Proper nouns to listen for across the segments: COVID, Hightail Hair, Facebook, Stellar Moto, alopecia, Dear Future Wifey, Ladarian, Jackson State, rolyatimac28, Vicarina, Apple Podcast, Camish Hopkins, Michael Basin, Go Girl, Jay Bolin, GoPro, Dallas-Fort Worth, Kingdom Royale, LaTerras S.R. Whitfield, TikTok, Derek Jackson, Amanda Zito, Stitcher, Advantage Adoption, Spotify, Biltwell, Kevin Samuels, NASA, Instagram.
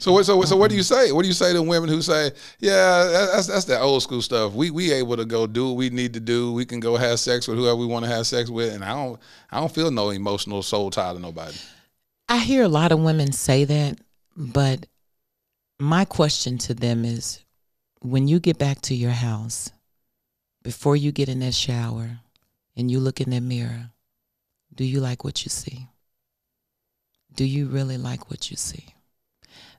So what do you say? What do you say to women who say, yeah, that's that old school stuff. We able to go do what we need to do. We can go have sex with whoever we want to have sex with, and I don't feel no emotional soul tie to nobody. I hear a lot of women say that, but my question to them is, when you get back to your house, before you get in that shower and you look in that mirror, do you like what you see? Do you really like what you see?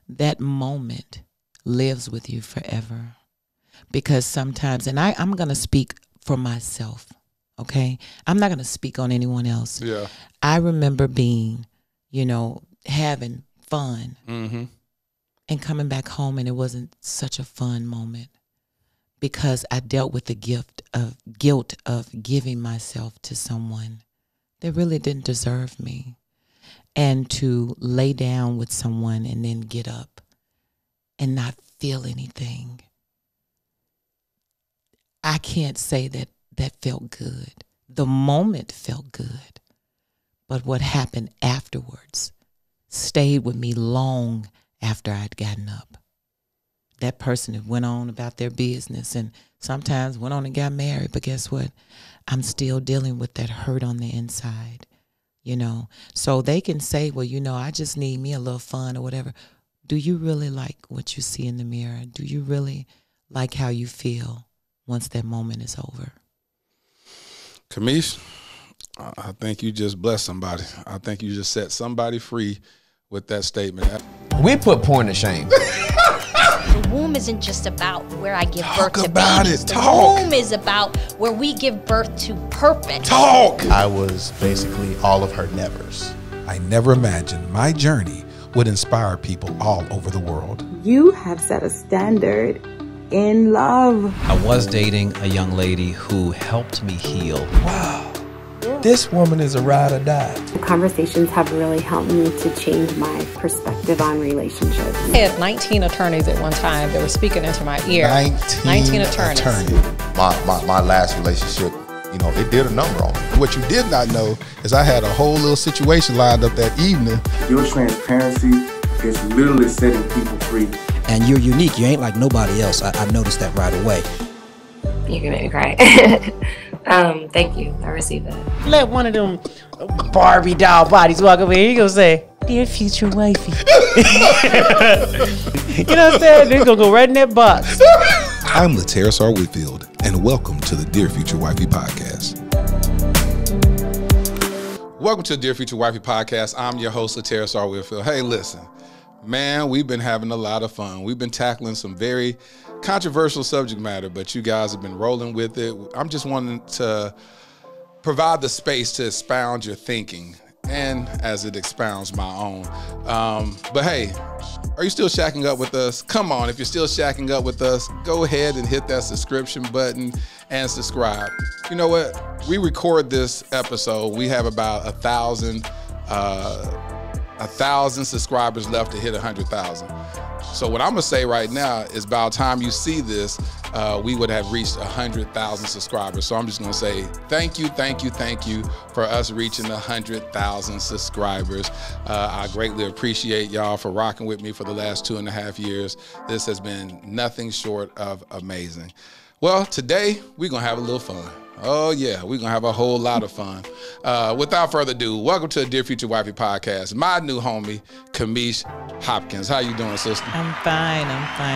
That moment lives with you forever. Because sometimes, and I'm going to speak for myself, okay? I'm not going to speak on anyone else. Yeah. I remember being, you know, having fun and coming back home, and it wasn't such a fun moment because I dealt with the guilt of giving myself to someone that really didn't deserve me, and to lay down with someone and then get up and not feel anything. I can't say that that felt good. The moment felt good. But what happened afterwards stayed with me long after I'd gotten up. That person went on about their business and sometimes went on and got married. But guess what? I'm still dealing with that hurt on the inside, you know. So they can say, well, you know, I just need me a little fun or whatever. Do you really like what you see in the mirror? Do you really like how you feel once that moment is over? Camish, I think you just blessed somebody. I think you just set somebody free with that statement. We put porn to shame. The womb isn't just about where I give birth to babies. The womb is about where we give birth to purpose. I was basically all of her nevers. I never imagined my journey would inspire people all over the world. You have set a standard in love. I was dating a young lady who helped me heal. Wow. This woman is a ride or die. The conversations have really helped me to change my perspective on relationships. I had 19 attorneys at one time that were speaking into my ear. 19 attorneys. My last relationship, you know, it did a number on me. What you did not know is I had a whole little situation lined up that evening. Your transparency is literally setting people free. And you're unique. You ain't like nobody else. I noticed that right away. You're gonna make me cry. Thank you. I received that. Let one of them Barbie doll bodies walk over here. He gonna say, "Dear future wifey." You know what I'm saying? They're gonna go right in that box. I'm LaTerras S.R. Whitfield, and welcome to the Dear Future Wifey podcast. Welcome to the Dear Future Wifey podcast. I'm your host, LaTerras S.R. Whitfield. Hey, listen, man, we've been having a lot of fun. We've been tackling some very controversial subject matter, but you guys have been rolling with it. I'm just wanting to provide the space to expound your thinking, and as it expounds my own. But hey, are you still shacking up with us? Come on, if you're still shacking up with us, go ahead and hit that subscription button and subscribe. You know what? We record this episode. We have about 1,000 subscribers left to hit 100,000. So what I'm gonna say right now is by the time you see this, we would have reached 100,000 subscribers. So I'm just gonna say thank you for us reaching 100,000 subscribers. I greatly appreciate y'all for rocking with me for the last 2.5 years. This has been nothing short of amazing. Well, today we're gonna have a little fun. Oh yeah, we're gonna have a whole lot of fun. Without further ado, welcome to the Dear Future Wifey podcast. My new homie, Camish Hopkins. How you doing, sister? I'm fine.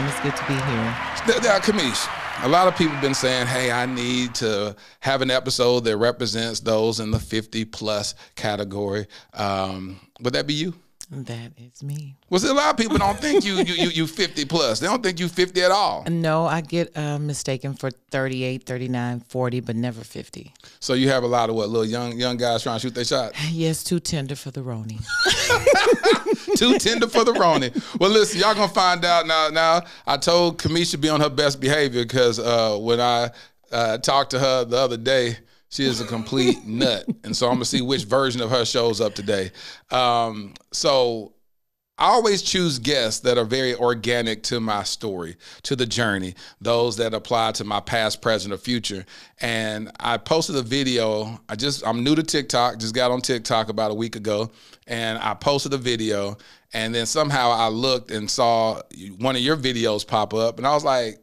It's good to be here. Now, Camish, a lot of people have been saying, hey, I need to have an episode that represents those in the 50+ category. Would that be you? That is me. Well, see, a lot of people don't think you 50+. They don't think you 50 at all. No, I get mistaken for 38, 39, 40, but never 50. So you have a lot of what, little young guys trying to shoot their shot? Yes, too tender for the Roni. Too tender for the Roni. Well, listen, y'all gonna find out now. I told Camish to be on her best behavior because when I talked to her the other day, she is a complete nut. And so I'm gonna see which version of her shows up today. So I always choose guests that are very organic to my story, to the journey, those that apply to my past, present, or future. And I posted a video. I'm new to TikTok, just got on TikTok about a week ago. And I posted a video And then somehow I looked and saw one of your videos pop up, and I was like,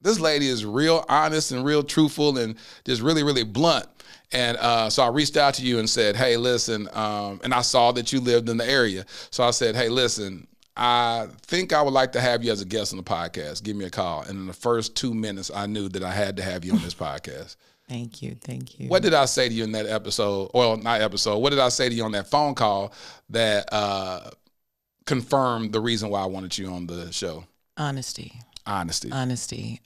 this lady is real honest and real truthful and just really, really blunt. And so I reached out to you and said, hey, listen, and I saw that you lived in the area. So I said, hey, listen, I think I would like to have you as a guest on the podcast. Give me a call. And in the first 2 minutes, I knew that I had to have you on this podcast. Thank you. Thank you. What did I say to you in that episode? Well, not episode. What did I say to you on that phone call that confirmed the reason why I wanted you on the show? Honesty. Honesty. Honesty.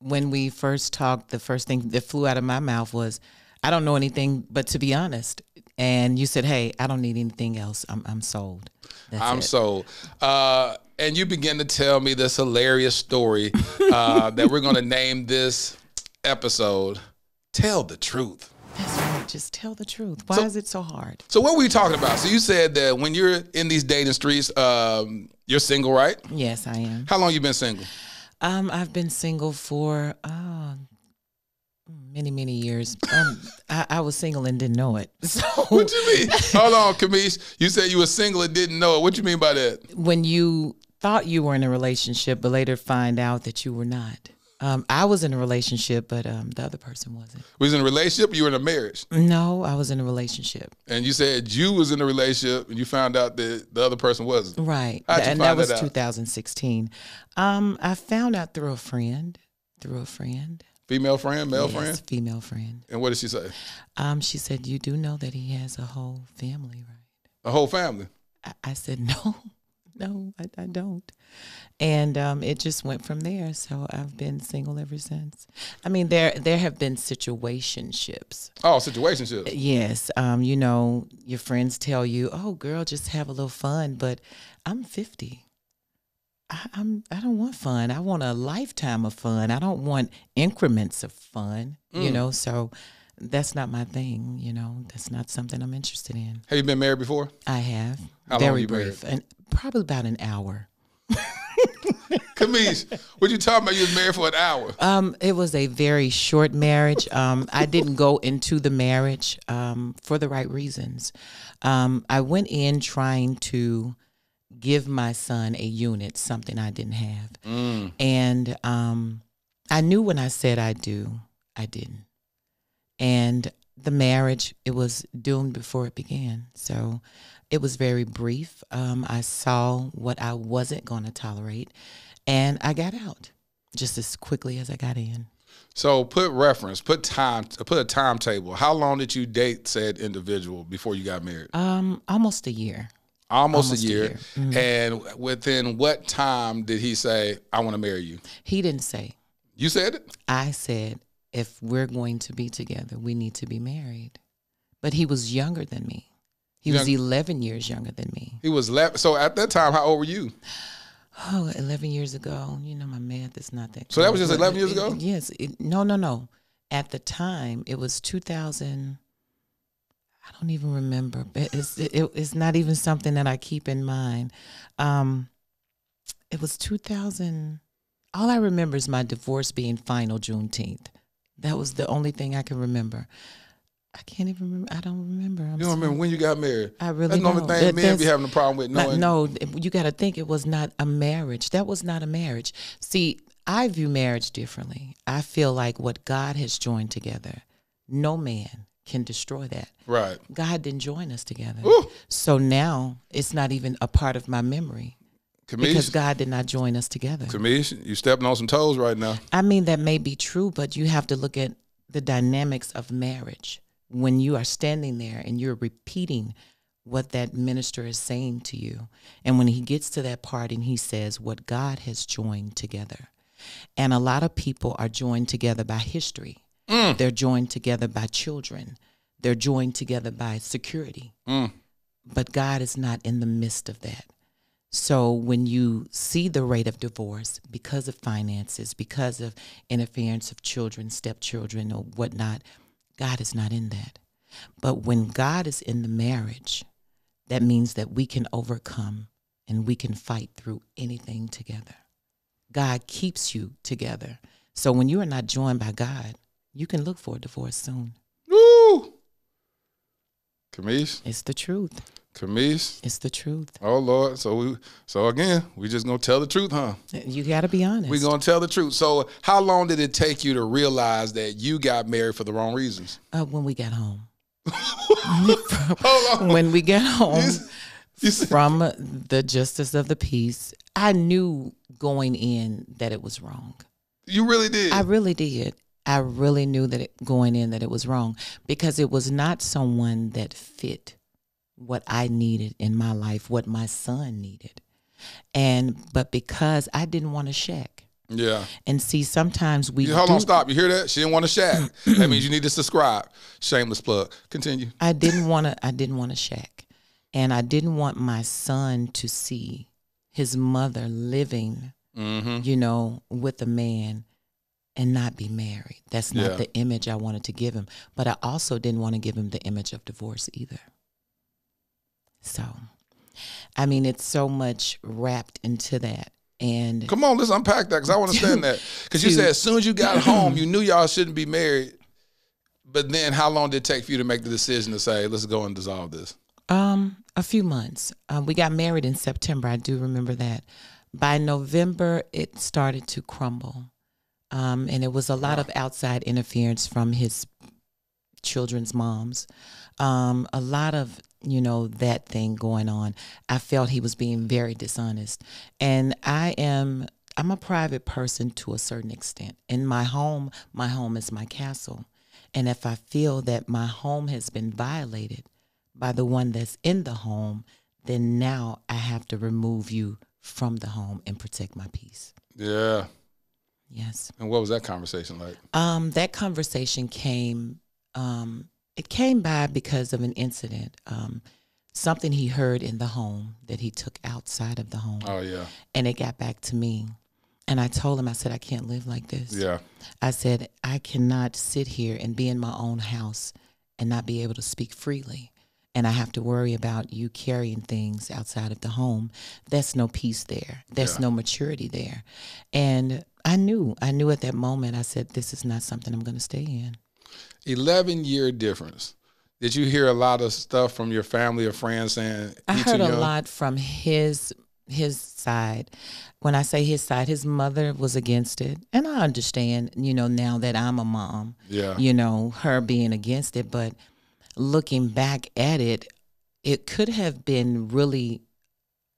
When we first talked, the first thing that flew out of my mouth was, I don't know anything but to be honest. And you said, hey, I don't need anything else. I'm sold. That's I'm it. Sold. And you begin to tell me this hilarious story that we're going to name this episode, Tell the Truth. That's right. Just tell the truth. Why is it so hard? So what were you talking about? So you said that when you're in these dating streets, you're single, right? Yes, I am. How long you been single? I've been single for many, many years. I was single and didn't know it. So what do you mean? Hold on, Camish. You said you were single and didn't know it. What do you mean by that? When you thought you were in a relationship, but later find out that you were not. I was in a relationship, but the other person wasn't. Was in a relationship? Or you were in a marriage? No, I was in a relationship. And you said you was in a relationship, and you found out that the other person wasn't. Right. And that was 2016. I found out through a friend. Female friend, male friend? Female friend. And what did she say? She said, "You do know that he has a whole family, right?" A whole family. I said, "No, I don't." And it just went from there. So I've been single ever since. I mean, there have been situationships. Oh, situationships. Yes. You know, your friends tell you, "Oh, girl, just have a little fun." But I'm 50. I don't want fun. I want a lifetime of fun. I don't want increments of fun. You know, so that's not my thing. You know, that's not something I'm interested in. Have you been married before? I have. How long were you married? Very brief, and probably about an hour. Camish, what you talking about? You was married for an hour. It was a very short marriage. I didn't go into the marriage for the right reasons. I went in trying to give my son a unit, something I didn't have. And I knew when I said I do, I didn't. And the marriage, it was doomed before it began. So it was very brief. I saw what I wasn't going to tolerate, and I got out just as quickly as I got in. So put a timetable. How long did you date said individual before you got married? Almost a year. Almost a year. And within what time did he say, "I want to marry you"? He didn't say. You said it? I said, if we're going to be together, we need to be married. But he was younger than me. He was 11 years younger than me. He was 11. So at that time, how old were you? Oh, 11 years ago. You know, my math is not that good. So that was just 11 years ago? Yes. No. At the time, it was 2000. I don't even remember. It's not even something that I keep in mind. It was 2000. All I remember is my divorce being final Juneteenth. That was the only thing I can remember. I can't even remember. I don't remember. You don't remember when you got married? I really don't. That's the only thing men be having a problem with knowing. No, you got to think it was not a marriage. That was not a marriage. See, I view marriage differently. I feel like what God has joined together, no man can destroy that. Right. God didn't join us together. Ooh. So now it's not even a part of my memory. Camish, because God did not join us together. Camish, you're stepping on some toes right now. I mean, that may be true, but you have to look at the dynamics of marriage. When you are standing there and you're repeating what that minister is saying to you, and when he gets to that part and he says, what God has joined together. And a lot of people are joined together by history. They're joined together by children. They're joined together by security. But God is not in the midst of that. So when you see the rate of divorce because of finances, because of interference of children, stepchildren, or whatnot, God is not in that. But when God is in the marriage, that means that we can overcome and we can fight through anything together. God keeps you together. So when you are not joined by God, you can look for a divorce soon. Woo! Camish? It's the truth. Camish. It's the truth. Oh, Lord. So again, we just going to tell the truth, huh? You got to be honest. We're going to tell the truth. So how long did it take you to realize that you got married for the wrong reasons? When we got home. Hold on. When we got home from the justice of the peace, I knew going in that it was wrong. You really did? I really did. I really knew that going in that it was wrong, because it was not someone that fit what I needed in my life, what my son needed. But because I didn't want to shack. Yeah. And see, sometimes we Hold on, stop. You hear that? She didn't want to shack. That means you need to subscribe. Shameless plug. Continue. I didn't want to shack. And I didn't want my son to see his mother living, you know, with a man and not be married. That's not the image I wanted to give him. But I also didn't want to give him the image of divorce either. So, I mean, it's so much wrapped into that. And come on, let's unpack that, because I want to understand that. Because you said as soon as you got home, you knew y'all shouldn't be married. But then how long did it take for you to make the decision to say, let's go and dissolve this? A few months. We got married in September. I do remember that. By November, it started to crumble. And it was a lot of outside interference from his children's moms. A lot of, you know, that thing going on. I felt he was being very dishonest. And I'm a private person to a certain extent. In my home is my castle. And if I feel that my home has been violated by the one that's in the home, then now I have to remove you from the home and protect my peace. Yeah. Yes. And what was that conversation like? That conversation came, it came by because of an incident, something he heard in the home that he took outside of the home. Oh, yeah. And it got back to me. And I told him, I said, I can't live like this. Yeah. I said, I cannot sit here and be in my own house and not be able to speak freely. And I have to worry about you carrying things outside of the home. That's no peace there. That's no maturity there. And I knew at that moment, I said, this is not something I'm going to stay in. 11-year difference. Did you hear a lot of stuff from your family or friends saying? I heard a lot from his side. When I say his side, his mother was against it. And I understand, you know, now that I'm a mom, you know, her being against it. But looking back at it, it could have been really,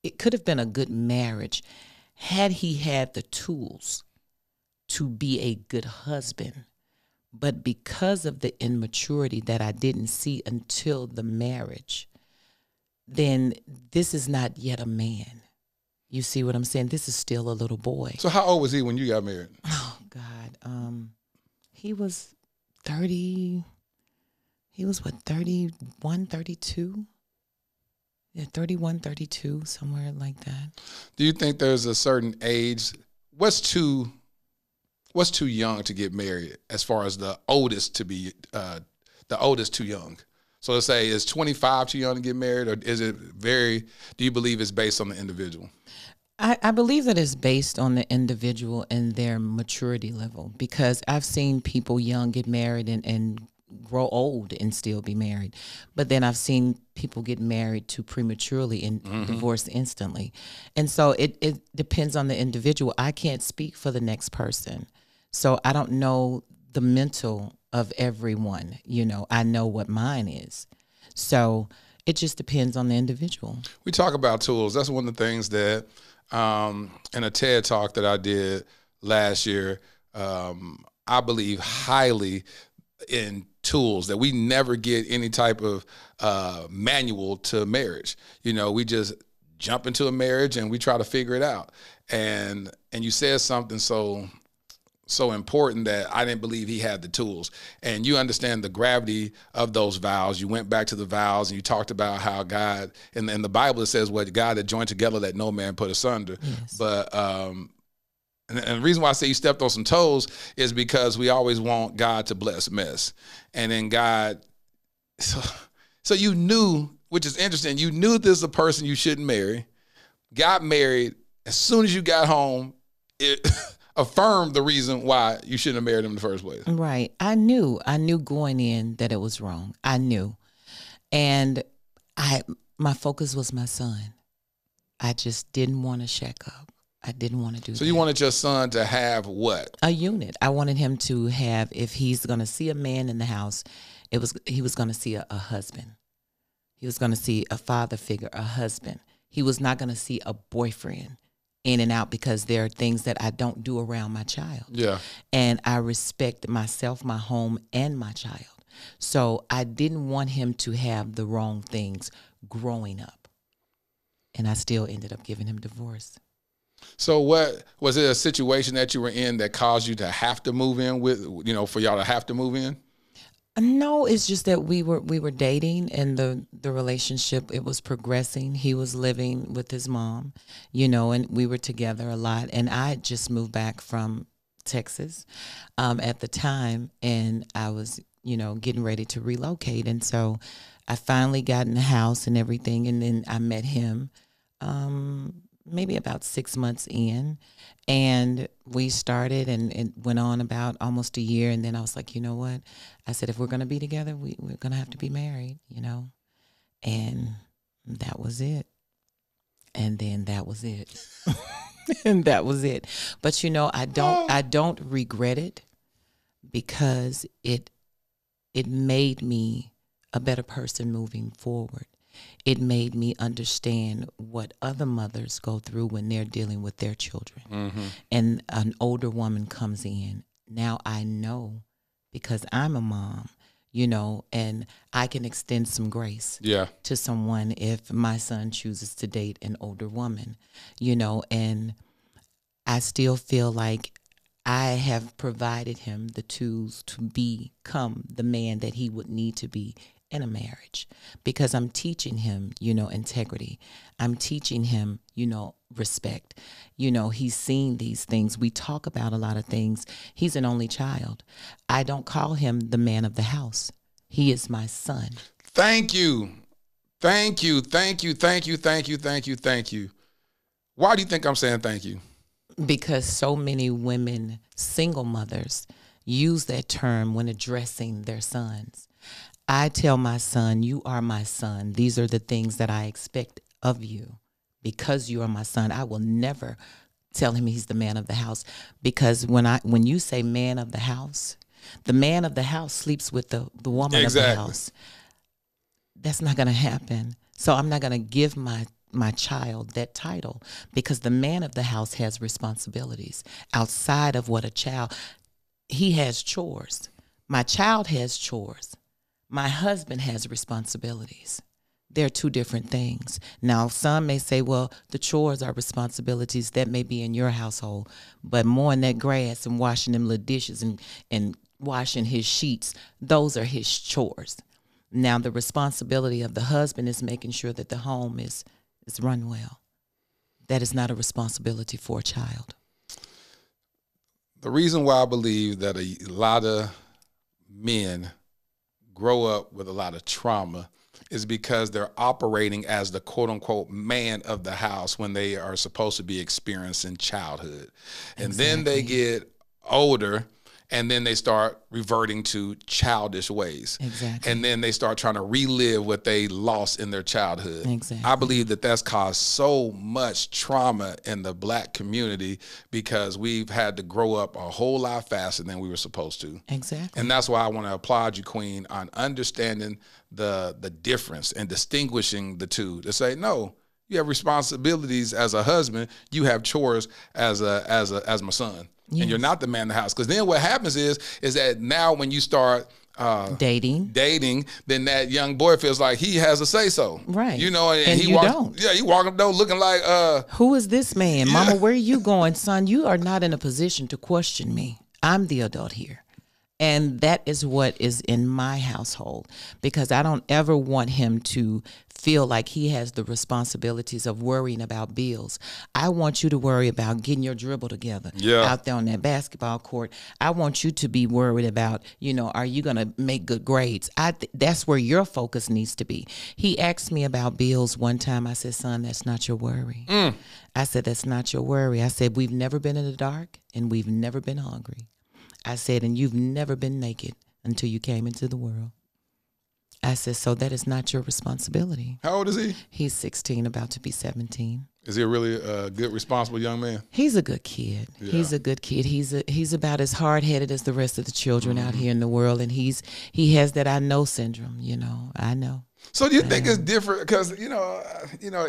it could have been a good marriage had he had the tools to be a good husband. But because of the immaturity that I didn't see until the marriage, then this is not yet a man. You see what I'm saying? This is still a little boy. So how old was he when you got married? Oh, God. He was 30. He was, what, 31, 32? Yeah, 31, 32, somewhere like that. Do you think there's a certain age? What's too young to get married as far as the oldest to be, the oldest too young? So let's say, is 25 too young to get married, or is it very, do you believe it's based on the individual? I believe that it's based on the individual and their maturity level, because I've seen people young get married and grow old and still be married. But then I've seen people get married too prematurely and divorce instantly. And so it depends on the individual. I can't speak for the next person. So I don't know the mental of everyone, you know. I know what mine is. So it just depends on the individual. We talk about tools. That's one of the things that in a TED talk that I did last year, I believe highly in tools, that we never get any type of manual to marriage. You know, we just jump into a marriage and we try to figure it out. And you said something so important that I didn't believe he had the tools. And you understand the gravity of those vows. You went back to the vows and you talked about how God, and in the Bible it says, what God had joined together, let no man put asunder. Yes. But and the reason why I say you stepped on some toes is because we always want God to bless mess. And then God, so you knew, which is interesting, you knew this is a person you shouldn't marry, got married. As soon as you got home, it affirmed the reason why you shouldn't have married him in the first place. Right. I knew going in that it was wrong. I knew. And I my focus was my son. I just didn't want to shack up. I didn't want to do that. So you wanted your son to have what? A unit. I wanted him to have, if he's going to see a man in the house, it was he was going to see a husband. He was going to see a father figure, a husband. He was not going to see a boyfriend in and out, because there are things that I don't do around my child. Yeah. And I respect myself, my home, and my child. So I didn't want him to have the wrong things growing up. And I still ended up giving him divorce. So what was it, a situation that you were in that caused you to have to move in with, you know, for y'all to have to move in? No, it's just that we were dating, and the relationship, it was progressing. He was living with his mom, you know, and we were together a lot. And I had just moved back from Texas at the time, and I was, you know, getting ready to relocate. And so I finally got in the house and everything, and then I met him maybe about 6 months in, and we started, and it went on about almost a year. And then I was like, you know what? I said, if we're going to be together, we're going to have to be married, you know? And that was it. And then that was it. And that was it. But you know, I don't regret it, because it made me a better person moving forward. It made me understand what other mothers go through when they're dealing with their children. Mm-hmm. And an older woman comes in. Now I know, because I'm a mom, you know, and I can extend some grace to someone if my son chooses to date an older woman, you know. And I still feel like I have provided him the tools to become the man that he would need to be in a marriage, because I'm teaching him, you know, integrity. I'm teaching him, you know, respect. You know, he's seen these things. We talk about a lot of things. He's an only child. I don't call him the man of the house. He is my son. Thank you. Thank you. Thank you. Thank you. Thank you. Thank you. Thank you. Why do you think I'm saying thank you? Because so many women, single mothers, use that term when addressing their sons. I tell my son, you are my son. These are the things that I expect of you because you are my son. I will never tell him he's the man of the house, because when you say man of the man of the house sleeps with the woman of the house. That's not going to happen. So I'm not going to give my child that title, because the man of the house has responsibilities outside of what a child, he has chores. My child has chores. My husband has responsibilities. They're two different things. Now, some may say, well, the chores are responsibilities that may be in your household, but mowing that grass and washing them little dishes and washing his sheets, those are his chores. Now, the responsibility of the husband is making sure that the home is run well. That is not a responsibility for a child. The reason why I believe that a lot of men grow up with a lot of trauma is because they're operating as the quote unquote man of the house when they are supposed to be experiencing childhood. And then they get older, and then they start reverting to childish ways. Exactly. And then they start trying to relive what they lost in their childhood. Exactly. I believe that that's caused so much trauma in the black community, because we've had to grow up a whole lot faster than we were supposed to. Exactly. And that's why I want to applaud you, Queen, on understanding the difference and distinguishing the two, to say, no, you have responsibilities as a husband. You have chores as my son. Yes. And you're not the man in the house. Because then what happens is that now when you start dating, then that young boy feels like he has a say so. Right. You know, and he walks, don't. Yeah, he walking up the door looking like who is this man? Yeah. Mama, where are you going? Son, you are not in a position to question me. I'm the adult here. And that is what is in my household, because I don't ever want him to feel like he has the responsibilities of worrying about bills. I want you to worry about getting your dribble together out there on that basketball court. I want you to be worried about, you know, are you going to make good grades? That's where your focus needs to be. He asked me about bills one time. I said, son, that's not your worry. Mm. I said, that's not your worry. I said, we've never been in the dark, and we've never been hungry. I said, and you've never been naked until you came into the world. I said, so that is not your responsibility. How old is he? He's 16, about to be 17. Is he a really good, responsible young man? He's a good kid. Yeah. He's a good kid. He's about as hard-headed as the rest of the children out here in the world, and he has that I know syndrome, you know. I know. So do you think it's different? Because, you know,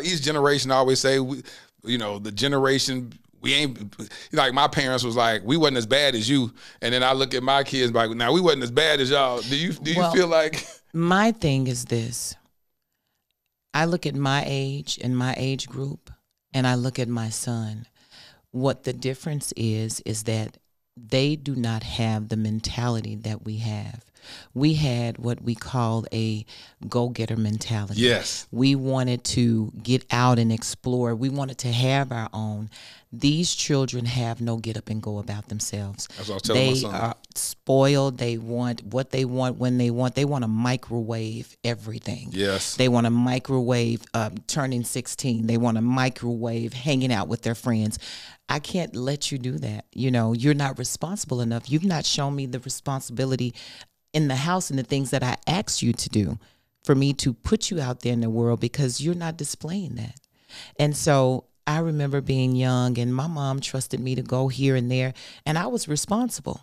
each generation, I always say, you know, the generation – we ain't, like my parents was like, we wasn't as bad as you. And then I look at my kids like, now we wasn't as bad as y'all. Do you well, feel like? My thing is this. I look at my age and my age group, and I look at my son. What the difference is that they do not have the mentality that we have. We had what we called a go-getter mentality. Yes. We wanted to get out and explore. We wanted to have our own. These children have no get up and go about themselves. That's what I was telling my son. They are spoiled. They want what they want when they want. They want to microwave everything. Yes. They want to microwave turning 16. They want to microwave hanging out with their friends. I can't let you do that. You know, you're not responsible enough. You've not shown me the responsibility in the house and the things that I asked you to do for me to put you out there in the world, because you're not displaying that. And so I remember being young, and my mom trusted me to go here and there, and I was responsible.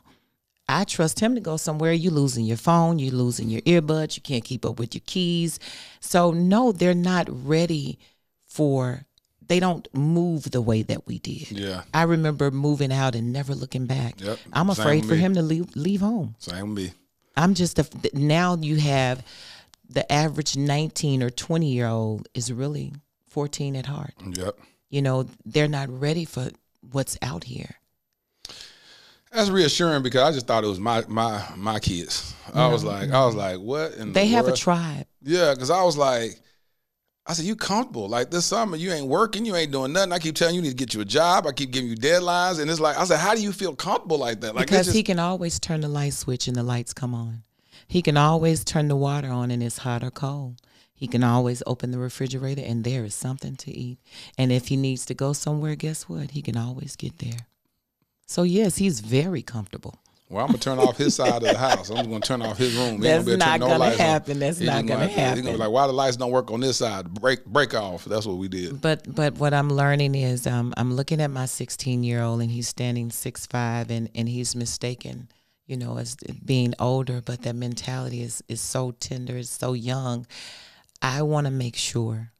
I trust him to go somewhere. You're losing your phone. You're losing your earbuds. You can't keep up with your keys. So no, they're not ready for, they don't move the way that we did. Yeah. I remember moving out and never looking back. Yep. I'm afraid for him to leave home. Same with me. I'm just, now you have the average 19 or 20-year-old is really 14 at heart. Yep. You know, they're not ready for what's out here. That's reassuring, because I just thought it was my kids. I was like, what in the world? They have a tribe. Yeah, because I was like, I said, you comfortable. Like this summer, you ain't working, you ain't doing nothing. I keep telling you, you need to get you a job. I keep giving you deadlines. And it's like, I said, how do you feel comfortable like that? Like, because he can always turn the light switch and the lights come on. He can always turn the water on and it's hot or cold. He can always open the refrigerator and there is something to eat. And if he needs to go somewhere, guess what? He can always get there. So, yes, he's very comfortable. Well, I'm going to turn off his side of the house. I'm going to turn off his room. That's not going to happen. That's not going to happen. He's going to be like, why the lights don't work on this side? Break off. That's what we did. But what I'm learning is I'm looking at my 16-year-old, and he's standing 6'5", and he's mistaken, you know, as being older. But that mentality is so tender. It's so young. I want to make sure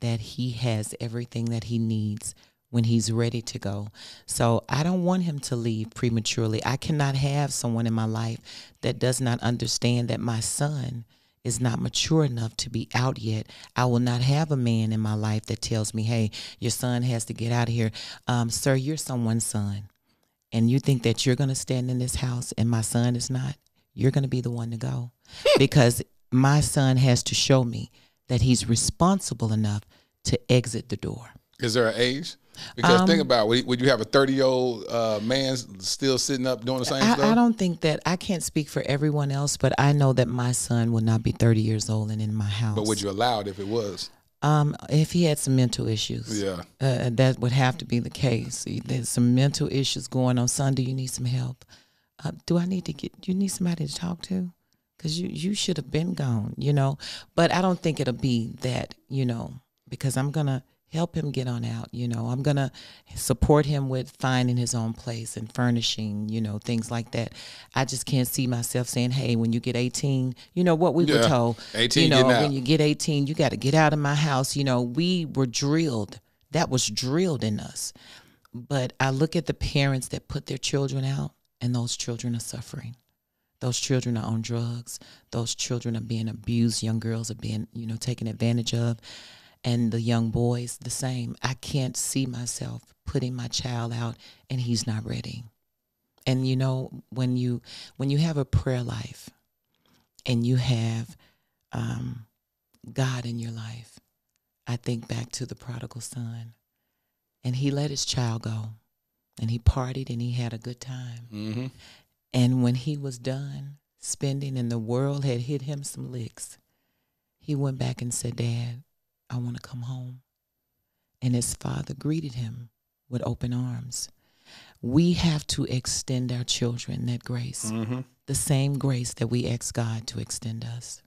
that he has everything that he needs when he's ready to go. So I don't want him to leave prematurely. I cannot have someone in my life that does not understand that my son is not mature enough to be out yet. I will not have a man in my life that tells me, hey, your son has to get out of here. Sir, you're someone's son, and you think that you're going to stand in this house and my son is not. You're going to be the one to go, because my son has to show me that he's responsible enough to exit the door. Is there an age? Because think about it, would you have a 30-year-old man still sitting up doing the same stuff? I don't think that, I can't speak for everyone else, but I know that my son will not be 30 years old and in my house. But would you allow it if it was? If he had some mental issues. Yeah. That would have to be the case. There's some mental issues going on. Son, do you need some help? Do I need to do you need somebody to talk to? Because you should have been gone, you know. But I don't think it'll be that, you know, because I'm going to help him get on out, you know. I'm going to support him with finding his own place and furnishing, you know, things like that. I just can't see myself saying, hey, when you get 18, you know, what we were told. 18, you know, when you get 18, you got to get out of my house. You know, we were drilled. That was drilled in us. But I look at the parents that put their children out, and those children are suffering. Those children are on drugs. Those children are being abused. Young girls are being, you know, taken advantage of. And the young boys, the same. I can't see myself putting my child out and he's not ready. And, you know, when you have a prayer life and you have God in your life, I think back to the prodigal son. And he let his child go. And he partied and he had a good time. Mm-hmm. And when he was done spending and the world had hit him some licks, he went back and said, Dad, I want to come home. And his father greeted him with open arms. We have to extend our children that grace, the same grace that we ask God to extend us.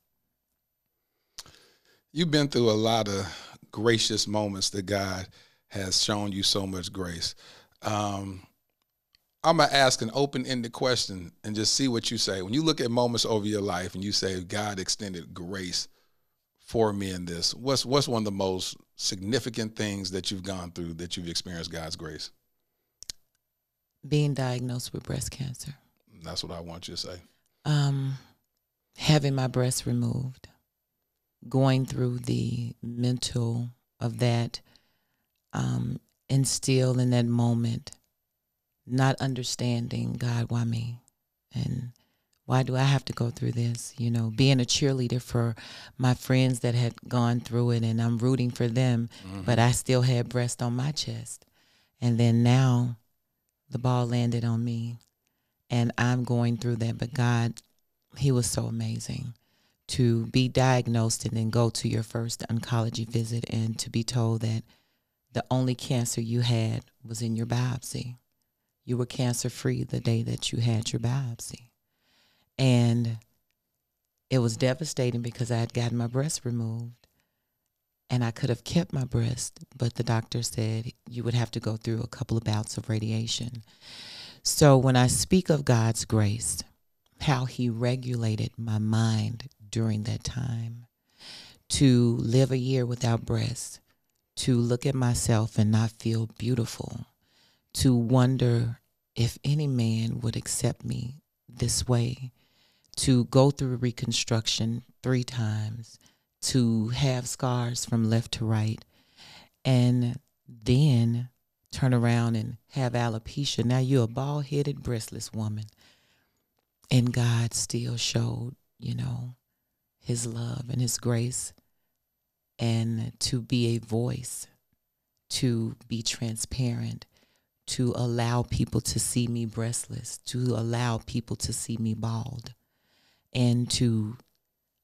You've been through a lot of gracious moments that God has shown you so much grace. I'm going to ask an open-ended question and just see what you say. When you look at moments over your life and you say, God extended grace for me in this, what's one of the most significant things that you've gone through that you've experienced God's grace? Being diagnosed with breast cancer. That's what I want you to say. Having my breast removed, going through the mental of that, and still in that moment, not understanding, God, why me? And why do I have to go through this? You know, being a cheerleader for my friends that had gone through it, and I'm rooting for them, but I still had breast on my chest. And then now the ball landed on me, and I'm going through that. But God, he was so amazing to be diagnosed and then go to your first oncology visit and to be told that the only cancer you had was in your biopsy. You were cancer-free the day that you had your biopsy. And it was devastating because I had gotten my breast removed, and I could have kept my breast, but the doctor said you would have to go through a couple of bouts of radiation. So when I speak of God's grace, how he regulated my mind during that time, to live a year without breasts, to look at myself and not feel beautiful, to wonder if any man would accept me this way, to go through reconstruction 3 times, to have scars from left to right, and then turn around and have alopecia. Now you're a bald-headed, breastless woman. And God still showed, you know, his love and his grace, and to be a voice, to be transparent, to allow people to see me breastless, to allow people to see me bald, and to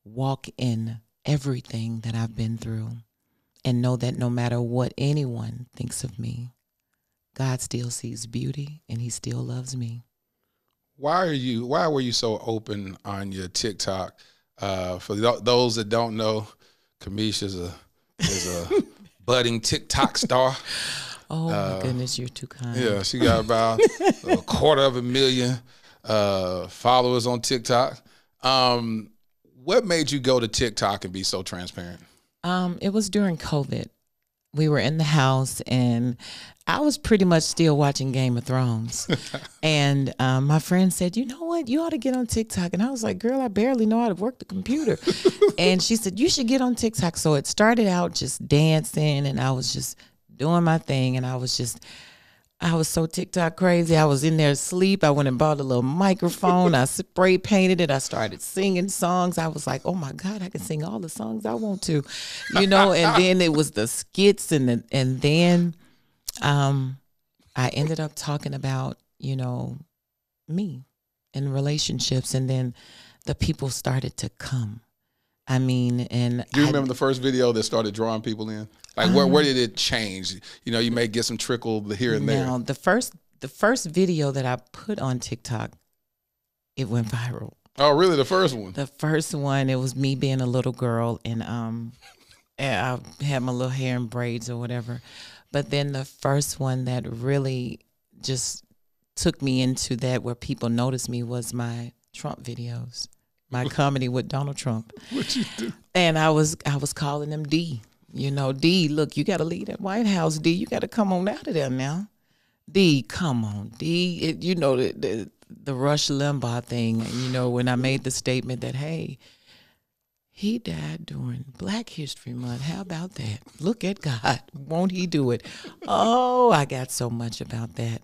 walk in everything that I've been through and know that no matter what anyone thinks of me, God still sees beauty and he still loves me. Why were you so open on your TikTok? For those that don't know, Camish is a budding TikTok star. Oh, my goodness, you're too kind. Yeah, she got about 250,000 followers on TikTok. What made you go to TikTok and be so transparent? It was during COVID. We were in the house, and I was pretty much still watching Game of Thrones. And my friend said, you know what? You ought to get on TikTok. And I was like, girl, I barely know how to work the computer. And she said, you should get on TikTok. So it started out just dancing, and I was just doing my thing. And I was so TikTok crazy. I was in there asleep. I went and bought a little microphone. I spray painted it. I started singing songs. I was like, oh my God, I can sing all the songs I want to, you know. And then it was the skits, and then I ended up talking about, you know, me and relationships. And then the people started to come. I mean, and do you remember the first video that started drawing people in? Like, where did it change? You know, you may get some trickle here and there. Now, the first video that I put on TikTok, it went viral. Oh, really? The first one? The first one. It was me being a little girl, and I had my little hair in braids or whatever. But then the first one that really just took me into that, where people noticed me, was my Trump videos, my comedy with Donald Trump. What you do? And I was calling him D. You know, D, look, you got to leave that White House. D, you got to come on out of there now. D, come on, D. You know, the Rush Limbaugh thing, you know, when I made the statement that, hey, he died during Black History Month. How about that? Look at God. Won't he do it? Oh, I got so much about that.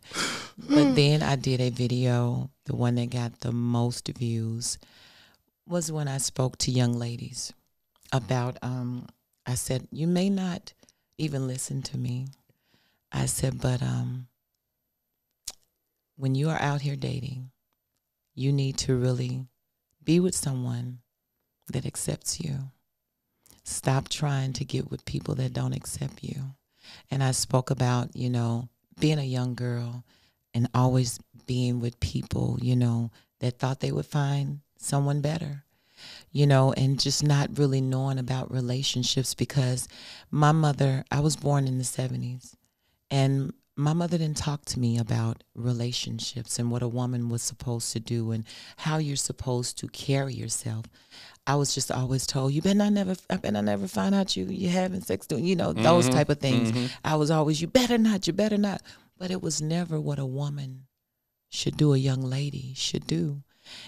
But then I did a video. The one that got the most views was when I spoke to young ladies about, I said, you may not even listen to me. I said, but when you are out here dating, you need to really be with someone that accepts you. Stop trying to get with people that don't accept you. And I spoke about, you know, being a young girl and always being with people, you know, that thought they would find someone better. you know, and just not really knowing about relationships, because my mother, I was born in the 70s, and my mother didn't talk to me about relationships and what a woman was supposed to do and how you're supposed to carry yourself. I was just always told, I better never find out you having sex, you know, those type of things. I was always, you better not. But it was never what a woman should do, a young lady should do.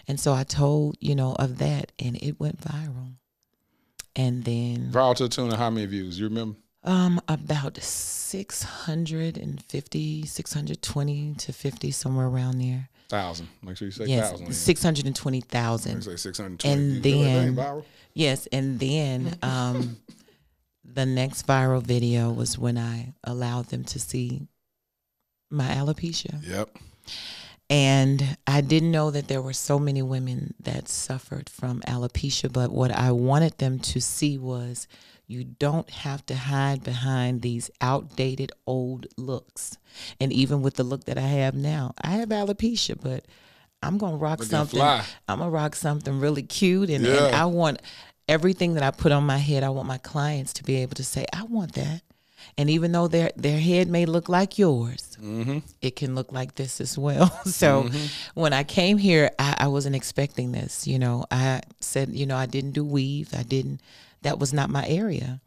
And so I told, you know, of that, and it went viral. And then viral to the tune of how many views? You remember? About 650, 620 to 50, somewhere around there. Thousand. Make sure you say yes, thousand. 620,000. Say 620. And then viral? Yes, and then the next viral video was when I allowed them to see my alopecia. Yep. And I didn't know that there were so many women that suffered from alopecia, but what I wanted them to see was you don't have to hide behind these outdated old looks. And even with the look that I have now, I have alopecia, but I'm going to rock something. I'm going to rock something really cute. And, and I want everything that I put on my head, I want my clients to be able to say, I want that. And even though their head may look like yours, it can look like this as well. So when I came here, I wasn't expecting this. You know, I said, you know, I didn't do weave. That was not my area.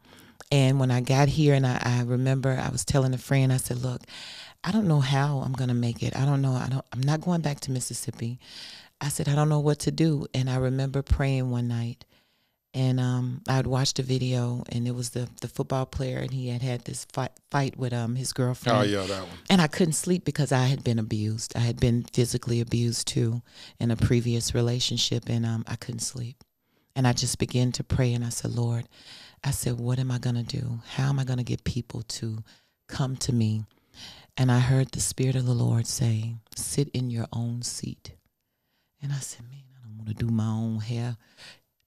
And when I got here, and I remember I was telling a friend, I said, look, I don't know how I'm going to make it. I don't know. I'm not going back to Mississippi. I said, I don't know what to do. And I remember praying one night. And I'd watched a video, and it was the football player, and he had this fight with his girlfriend. Oh, yeah, that one. And I couldn't sleep because I had been abused. I had been physically abused, too, in a previous relationship, and I couldn't sleep. And I just began to pray, and I said, Lord, I said, what am I going to do? How am I going to get people to come to me? And I heard the Spirit of the Lord say, sit in your own seat. And I said, man, I don't want to do my own hair.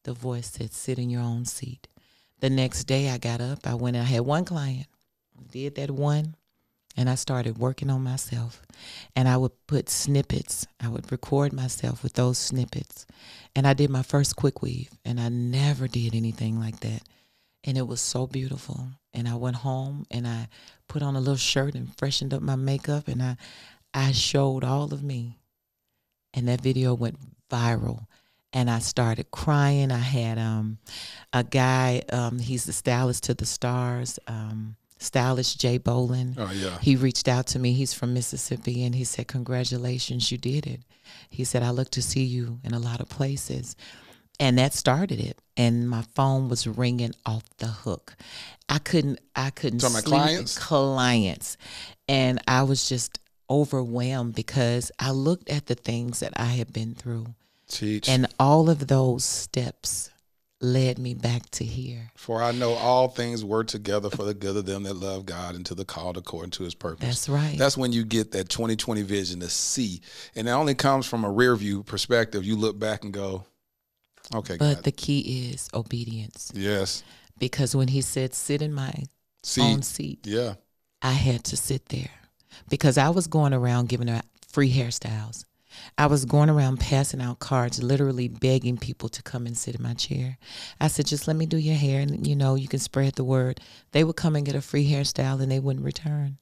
The voice said, sit in your own seat. The next day I got up, I went and I had one client, did that one, and I started working on myself. And I would put snippets. I would record myself with those snippets. And I did my first quick weave, and I never did anything like that. And it was so beautiful. And I went home, and I put on a little shirt and freshened up my makeup, and I showed all of me. And that video went viral. And I started crying. I had a guy, he's the stylist to the stars, stylist Jay Bolin. Oh, yeah. He reached out to me. He's from Mississippi. And he said, congratulations, you did it. He said, I look to see you in a lot of places. And that started it. And my phone was ringing off the hook. I couldn't sleep. So my clients. And I was just overwhelmed because I looked at the things that I had been through. Teach. And all of those steps led me back to here. For I know all things work together for the good of them that love God and to the called according to his purpose. That's right. That's when you get that 20/20 vision to see. And it only comes from a rear view perspective. You look back and go, okay, but God. The key is obedience. Yes. Because when he said, sit in my own seat, yeah, I had to sit there because I was going around giving her free hairstyles. I was going around passing out cards, literally begging people to come and sit in my chair. I said, just let me do your hair and, you know, you can spread the word. They would come and get a free hairstyle and they wouldn't return.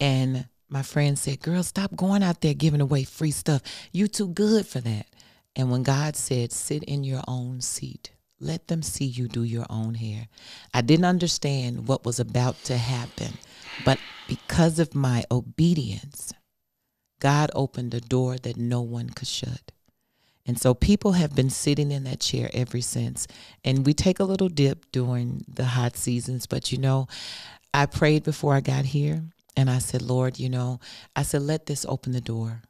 And my friend said, girl, stop going out there giving away free stuff. You too good for that. And when God said, sit in your own seat, let them see you do your own hair. I didn't understand what was about to happen, but because of my obedience, God opened a door that no one could shut. And so people have been sitting in that chair ever since. And we take a little dip during the hot seasons. But, you know, I prayed before I got here. And I said, Lord, you know, I said, let this open the door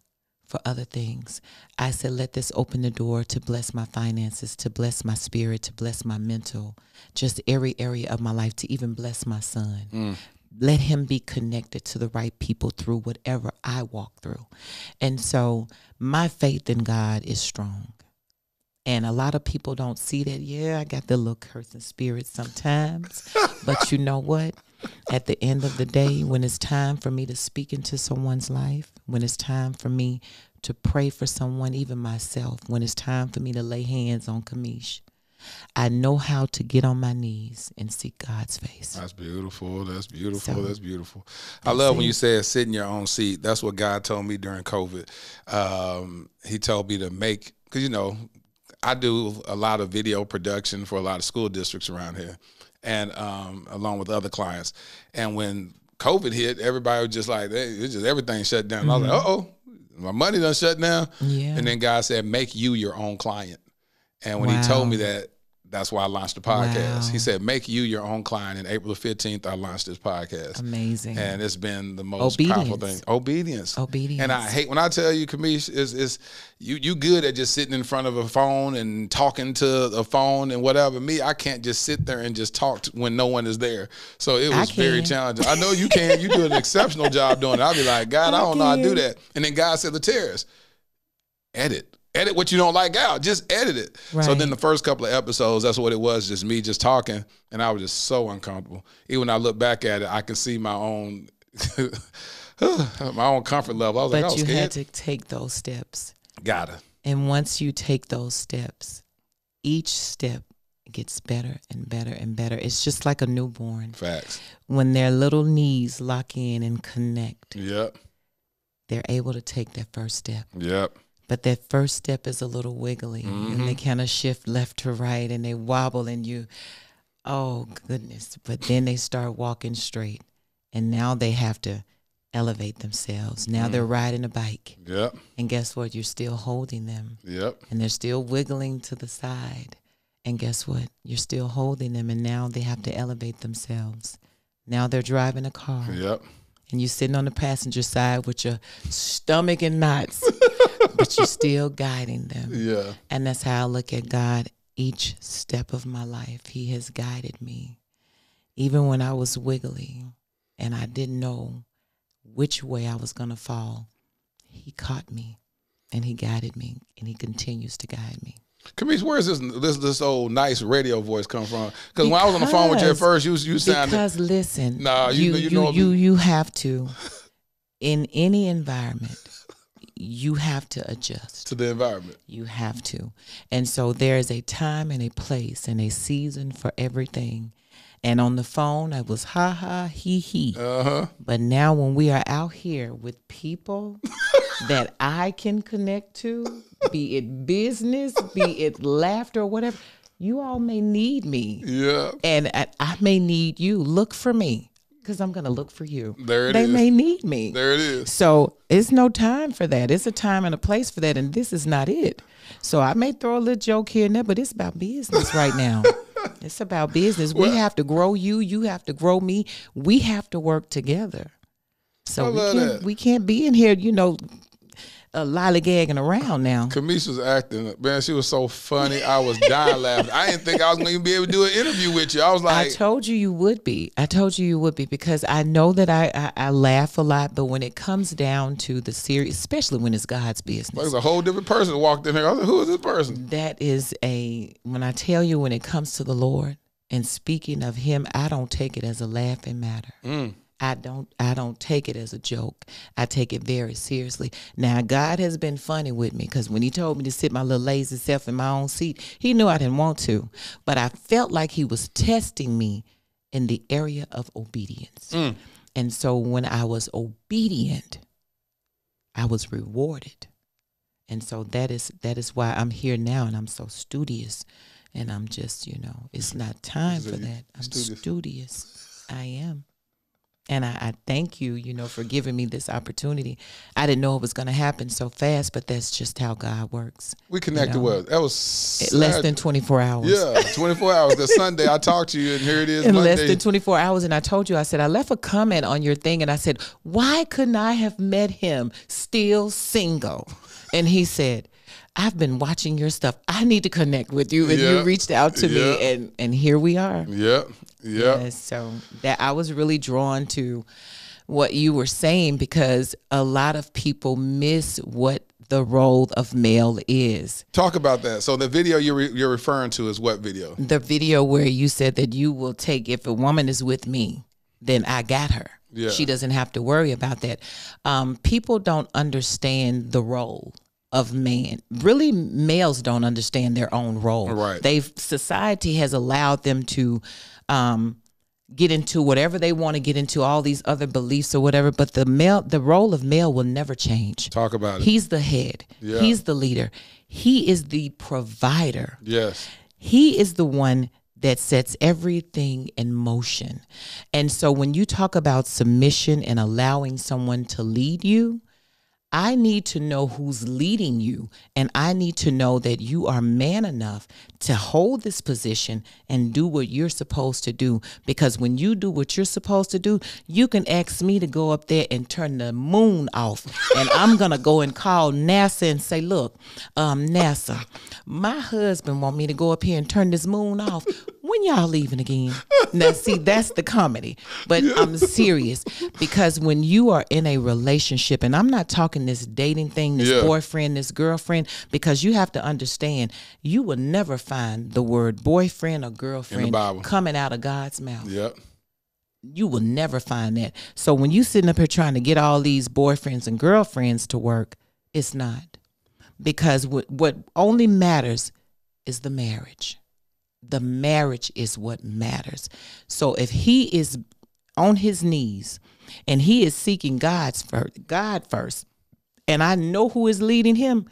for other things. I said, let this open the door to bless my finances, to bless my spirit, to bless my mental, just every area of my life, to even bless my son. Let him be connected to the right people through whatever I walk through. And so my faith in God is strong. And a lot of people don't see that. Yeah, I got the little cursing spirit sometimes. But you know what? At the end of the day, when it's time for me to speak into someone's life, when it's time for me to pray for someone, even myself, when it's time for me to lay hands on Camish. I know how to get on my knees and seek God's face. That's beautiful. That's beautiful. So, that's beautiful. I love when you said sit in your own seat. That's what God told me during COVID. He told me to make, because, you know, I do a lot of video production for a lot of school districts around here, and along with other clients. And when COVID hit, everybody was just like, it's just everything shut down. Mm-hmm. I was like, uh-oh, my money done shut down. Yeah. And then God said, make you your own client. And when he told me that, that's why I launched the podcast. He said, make you your own client. And April the 15th, I launched this podcast. Amazing. And it's been the most powerful thing. Obedience. Obedience. And I hate, when I tell you, Camish, is you good at just sitting in front of a phone and talking to a phone and whatever. Me, I can't just sit there and just talk when no one is there. So it was very challenging. I know you can. You do an exceptional job doing it. I'll be like, God, I don't know how to do that. And then God said, LaTerras, edit. Edit what you don't like out. Just edit it. Right. So then the first couple of episodes, that's what it was, just me just talking. And I was just so uncomfortable. Even when I look back at it, I can see my own comfort level. I was like, I was scared. But you had to take those steps. Gotta. And once you take those steps, each step gets better and better and better. It's just like a newborn. Facts. When their little knees lock in and connect, yep, they're able to take that first step. Yep. But that first step is a little wiggly, mm-hmm, and they kind of shift left to right, and they wobble, and you, oh, goodness. But then they start walking straight, and now they have to elevate themselves. Now they're riding a bike. Yep. And guess what? You're still holding them. Yep. And they're still wiggling to the side. And guess what? You're still holding them, and now they have to elevate themselves. Now they're driving a car. Yep. And you're sitting on the passenger side with your stomach in knots, but you're still guiding them. Yeah. And that's how I look at God. Each step of my life, he has guided me. Even when I was wiggly and I didn't know which way I was going to fall, he caught me and he guided me, and he continues to guide me. Camish, where is this old nice radio voice come from? Because when I was on the phone with you at first, you sounded. Because listen, you have to, in any environment, you have to adjust to the environment. You have to, and so there is a time and a place and a season for everything. And on the phone, I was ha ha he he. But now when we are out here with people that I can connect to, be it business, be it laughter, whatever, you all may need me. Yeah. And I may need you. Look for me, because I'm going to look for you. There it is. They may need me. There it is. So it's no time for that. It's a time and a place for that, and this is not it. So I may throw a little joke here and there, but it's about business right now. It's about business. Well, we have to grow you. You have to grow me. We have to work together. So we can't be in here, you know, lollygagging around now. Camish was acting. Man, she was so funny. I was dying laughing. I didn't think I was going to be able to do an interview with you. I was like. I told you would be. I told you would be, because I know that I laugh a lot, but when it comes down to the serious, especially when it's God's business. There's a whole different person walked in here. I was like, who is this person? That is a, when I tell you, when it comes to the Lord and speaking of him, I don't take it as a laughing matter. Mm. I don't take it as a joke. I take it very seriously. Now, God has been funny with me, because when he told me to sit my little lazy self in my own seat, he knew I didn't want to. But I felt like he was testing me in the area of obedience. Mm. And so when I was obedient, I was rewarded. And so that is why I'm here now, and I'm so studious. And I'm just, you know, it's not time for that. I'm studious. I am. And I thank you, you know, for giving me this opportunity. I didn't know it was going to happen so fast, but that's just how God works. We connected, you know? Well. That was less than 24 hours. Yeah, 24 hours. The Sunday I talked to you, and here it is. In Monday. Less than 24 hours. And I told you, I said, I left a comment on your thing, and I said, why couldn't I have met him still single? And he said, I've been watching your stuff. I need to connect with you. And you reached out to me, and here we are. Yeah. Yeah. Yes, so that I was really drawn to what you were saying, because a lot of people miss what the role of male is. Talk about that. So the video you're referring to is what video? The video where you said that you will take, if a woman is with me, then I got her. Yeah. She doesn't have to worry about that. People don't understand the role of man. Really, males don't understand their own role. Right. Society has allowed them to get into whatever they want to get into, all these other beliefs or whatever, but the role of male will never change. Talk about it. He's the head. Yeah. He's the leader. He is the provider. Yes. He is the one that sets everything in motion. And so when you talk about submission and allowing someone to lead you, I need to know who's leading you, and I need to know that you are man enough to hold this position and do what you're supposed to do. Because when you do what you're supposed to do, you can ask me to go up there and turn the moon off, and I'm going to go and call NASA and say, look, NASA, my husband want me to go up here and turn this moon off. When y'all leaving again? Now, see, that's the comedy. But I'm serious, because when you are in a relationship, and I'm not talking this dating thing, this boyfriend, this girlfriend, because you have to understand, you will never find the word boyfriend or girlfriend coming out of God's mouth. Yep. You will never find that. So when you sitting up here trying to get all these boyfriends and girlfriends to work, it's not. Because what only matters is the marriage. The marriage is what matters. So if he is on his knees and he is seeking God first, and I know who is leading him,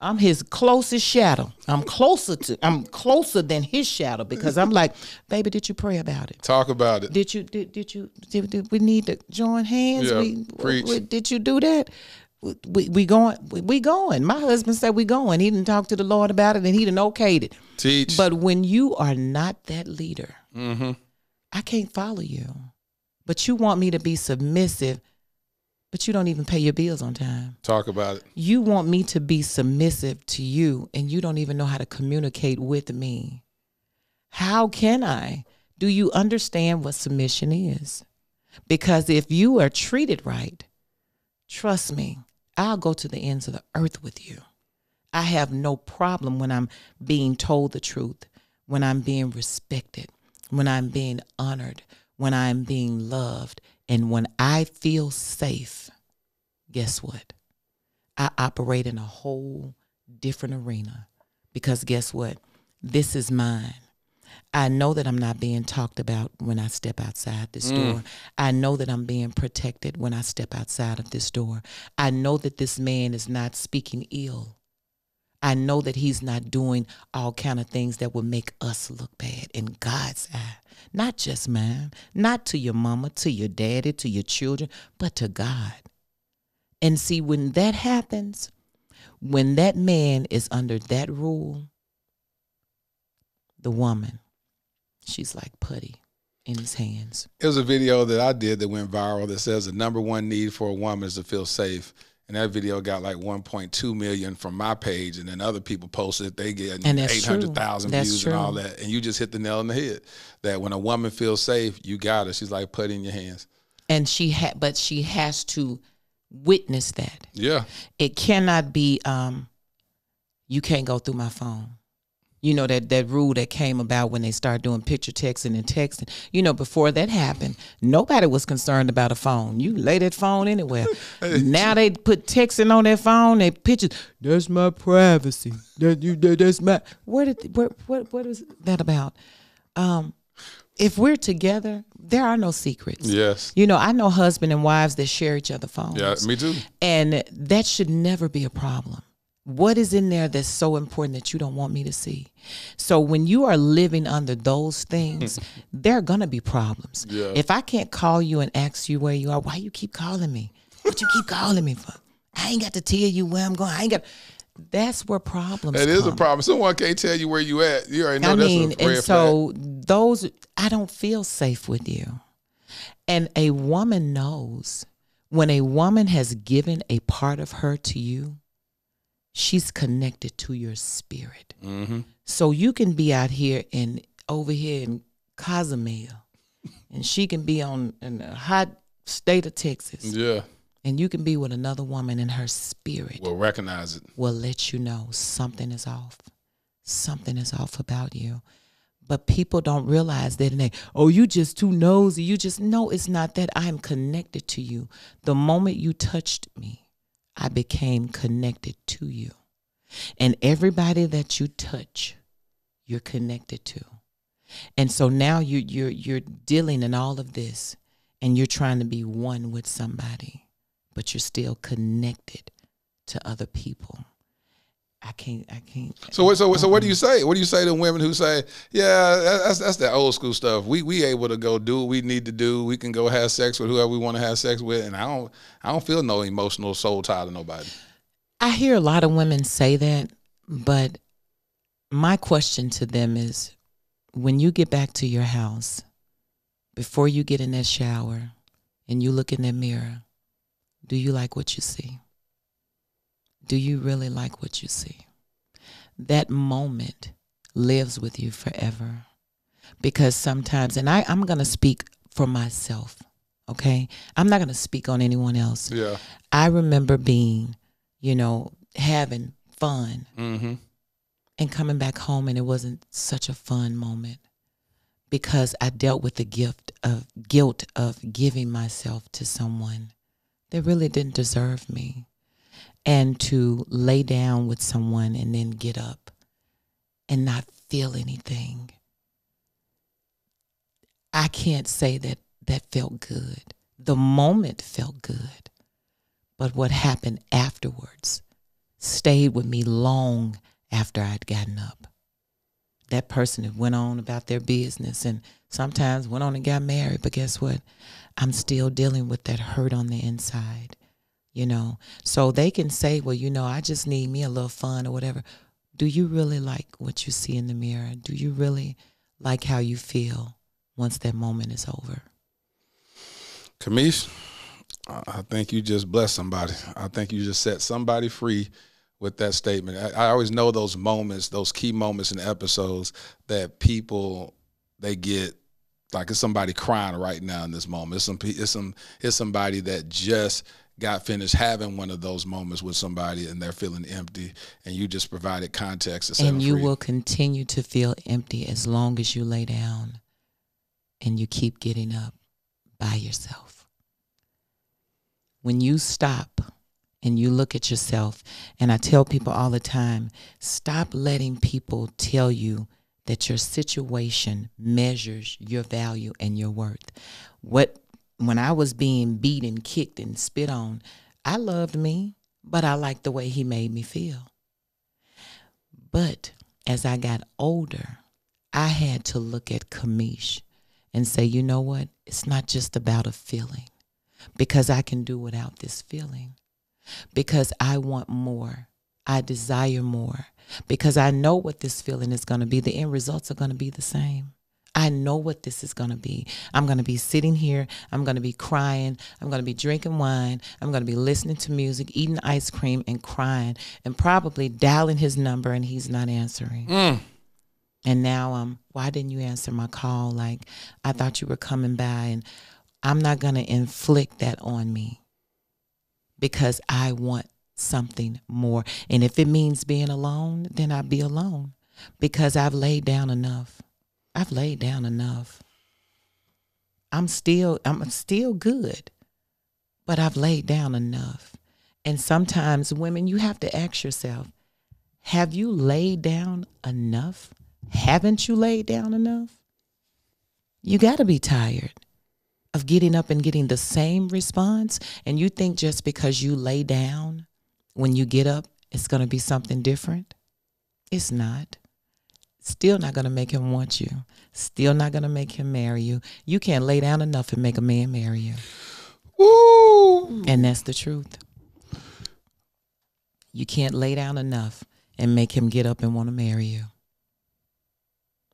I'm his closest shadow. I'm closer than his shadow, because I'm like, baby, did you pray about it? Talk about it. Did we need to join hands? Yeah, did you do that? We going. My husband said we going. He didn't talk to the Lord about it, and he didn't okayed it. Teach. But when you are not that leader, I can't follow you. But you want me to be submissive, but you don't even pay your bills on time. Talk about it. You want me to be submissive to you, and you don't even know how to communicate with me. How can I? Do you understand what submission is? Because if you are treated right, trust me, I'll go to the ends of the earth with you. I have no problem when I'm being told the truth, when I'm being respected, when I'm being honored, when I'm being loved, and when I feel safe. Guess what? I operate in a whole different arena, because guess what? This is mine. I know that I'm not being talked about when I step outside this door. I know that I'm being protected when I step outside of this door. I know that this man is not speaking ill. I know that he's not doing all kind of things that would make us look bad in God's eye. Not just mine, not to your mama, to your daddy, to your children, but to God. And see, when that happens, when that man is under that rule, the woman, she's like putty in his hands. It was a video that I did that went viral that says the #1 need for a woman is to feel safe. And that video got like 1.2 million from my page, and then other people posted it. They get 800,000 views and all that. And you just hit the nail on the head that when a woman feels safe, you got her. She's like putty in your hands. And she has to witness that. Yeah. It cannot be, you can't go through my phone. You know, that rule that came about when they started doing picture texting and texting. You know, before that happened, nobody was concerned about a phone. You lay that phone anywhere. Now they put texting on their phone, they pictures. That's my privacy. That's my. What is that about? If we're together, there are no secrets. Yes. You know, I know husband and wives that share each other's phones. Yeah, me too. And that should never be a problem. What is in there that's so important that you don't want me to see? So when you are living under those things, there are going to be problems. Yeah. If I can't call you and ask you where you are, why you keep calling me? What you keep calling me for? I ain't got to tell you where I'm going. I ain't got. That's where problems come. It is a problem. Someone can't tell you where you at. You already know that's a red flag. So those, I don't feel safe with you. And a woman knows when a woman has given a part of her to you, she's connected to your spirit. So you can be out here and over here in Cozumel, and she can be in a hot state of Texas. Yeah. And you can be with another woman, and her spirit will recognize it. Will let you know something is off. Something is off about you. But people don't realize that, and they, oh, you just too nosy. You just, no, it's not that. I am connected to you. The moment you touched me, I became connected to you. And everybody that you touch, you're connected to. And so now you're dealing in all of this, and you're trying to be one with somebody, but you're still connected to other people. I can't. So what do you say? What do you say to women who say, yeah, that's that old school stuff. We able to go do what we need to do. We can go have sex with whoever we want to have sex with, and I don't feel no emotional soul tie to nobody. I hear a lot of women say that, but my question to them is, when you get back to your house, before you get in that shower and you look in that mirror, do you like what you see? Do you really like what you see? That moment lives with you forever. Because sometimes, and I'm going to speak for myself, okay? I'm not going to speak on anyone else. Yeah. I remember being, you know, having fun and coming back home, and it wasn't such a fun moment because I dealt with the guilt of giving myself to someone that really didn't deserve me. And to lay down with someone and then get up and not feel anything. I can't say that that felt good. The moment felt good. But what happened afterwards stayed with me long after I'd gotten up. That person that went on about their business and sometimes went on and got married. But guess what? I'm still dealing with that hurt on the inside. You know, so they can say, well, you know, I just need me a little fun or whatever. Do you really like what you see in the mirror? Do you really like how you feel once that moment is over? Camish, I think you just blessed somebody. I think you just set somebody free with that statement. I always know those moments, those key moments in the episodes that people, they get, like it's somebody crying right now in this moment. It's somebody that just got finished having one of those moments with somebody and they're feeling empty, and you just provided context to set them free. And you will continue to feel empty as long as you lay down and you keep getting up by yourself. When you stop and you look at yourself, and I tell people all the time, stop letting people tell you that your situation measures your value and your worth. When I was being beat and kicked and spit on, I loved me, but I liked the way he made me feel. But as I got older, I had to look at Camish and say, you know what? It's not just about a feeling, because I can do without this feeling, because I want more. I desire more, because I know what this feeling is going to be. The end results are going to be the same. I know what this is going to be. I'm going to be sitting here. I'm going to be crying. I'm going to be drinking wine. I'm going to be listening to music, eating ice cream, and crying, and probably dialing his number, and he's not answering. And now why didn't you answer my call? Like, I thought you were coming by, and I'm not going to inflict that on me, because I want something more. And if it means being alone, then I'll be alone, because I've laid down enough. I've laid down enough. I'm still good, but I've laid down enough. And sometimes, women, you have to ask yourself, have you laid down enough? Haven't you laid down enough? You got to be tired of getting up and getting the same response. And you think just because you lay down, when you get up, it's going to be something different? It's not. Still not going to make him want you. Still not going to make him marry you. You can't lay down enough and make a man marry you. Ooh. And that's the truth. You can't lay down enough and make him get up and want to marry you.